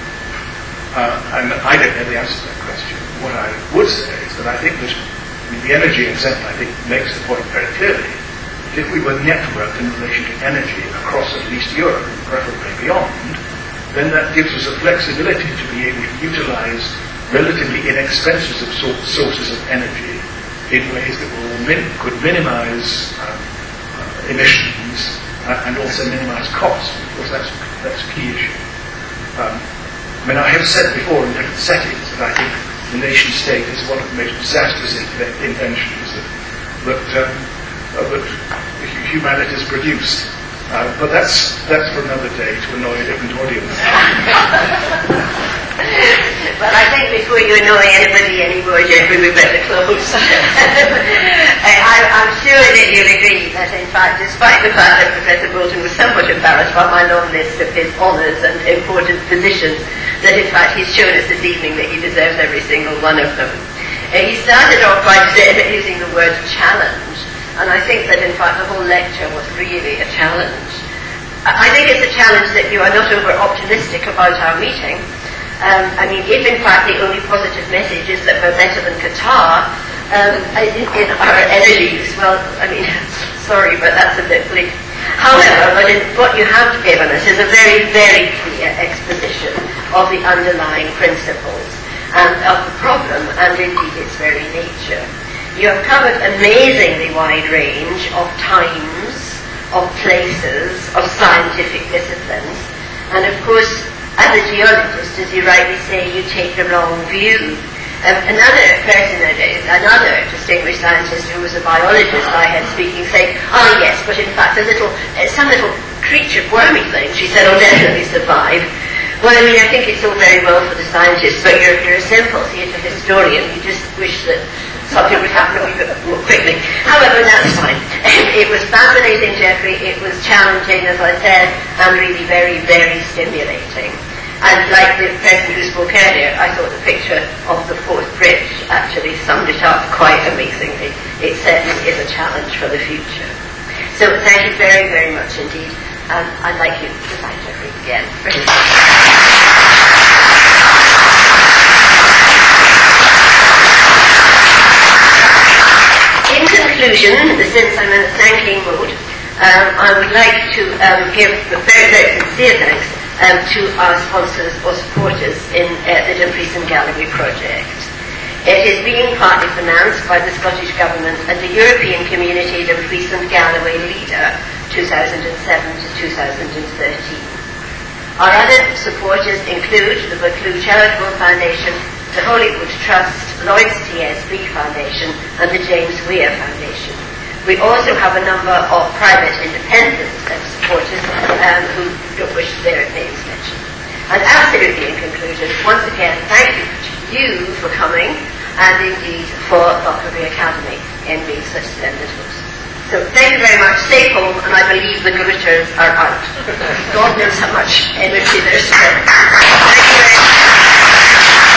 Uh, and I don't know the answer to that question. What I would say is that I think that I mean, the energy example, I think, makes the point very clearly. If we were networked in relation to energy across at least Europe, and preferably beyond, then that gives us a flexibility to be able to utilise relatively inexpensive sources of energy in ways that will min- could minimise um, uh, emissions uh, and also minimise costs. Of course, that's that's a key issue. Um, I mean, I have said before in different settings that I think the nation state is one of the most disastrous in- inventions that. that um, Uh, that humanity's produced. Uh, but that's that's for another day to annoy a different audience. Well, I think before you annoy anybody anymore, Geoffrey, we better close. I, I'm sure that you'll agree that, in fact, despite the fact that Professor Boulton was somewhat embarrassed by my long list of his honours and important positions, that, in fact, he's shown us this evening that he deserves every single one of them. Uh, he started off by using the word challenge. And I think that, in fact, the whole lecture was really a challenge. I think it's a challenge that you are not over-optimistic about our meeting. Um, I mean, if, in fact, the only positive message is that we're better than Qatar um, in, in our energy use, well, I mean, sorry, but that's a bit bleak. However, but in, what you have given us is a very, very clear exposition of the underlying principles and of the problem, and indeed its very nature. You have covered amazingly wide range of times, of places, of scientific disciplines. And of course, as a geologist, as you rightly say, you take the wrong view. Um, another person, another distinguished scientist who was a biologist I had speaking, said, ah yes, but in fact a little, some little creature, wormy thing, she said, will definitely survive. Well, I mean, I think it's all very well for the scientists, but you're, you're a simple theatre historian. You just wish that something would happen a bit more quickly. However, that's fine. It was fascinating, Geoffrey. It was challenging, as I said, and really very, very stimulating. And like the person who spoke earlier, I thought the picture of the Fourth Bridge actually summed it up quite amazingly. It certainly is a challenge for the future. So thank you very, very much indeed. Um, I'd like you to thank Geoffrey again. In conclusion, since I'm in a thanking mode, um, I would like to um, give a very, very sincere thanks um, to our sponsors or supporters in uh, the Dumfries and Galloway project. It is being partly financed by the Scottish Government and the European Community Dumfries and Galloway Leader, two thousand seven to two thousand thirteen. Our other supporters include the Buccleuch Charitable Foundation, the Holywood Trust, Lloyd's T S B Foundation, and the James Weir Foundation. We also have a number of private independent supporters um, who don't wish their names mentioned. And absolutely in conclusion, once again, thank you for coming, and indeed for Lockerbie Academy in being such splendid hosts. So thank you very much. Stay home, and I believe the gritters are out. God knows how much energy there's spent. Thank you very much.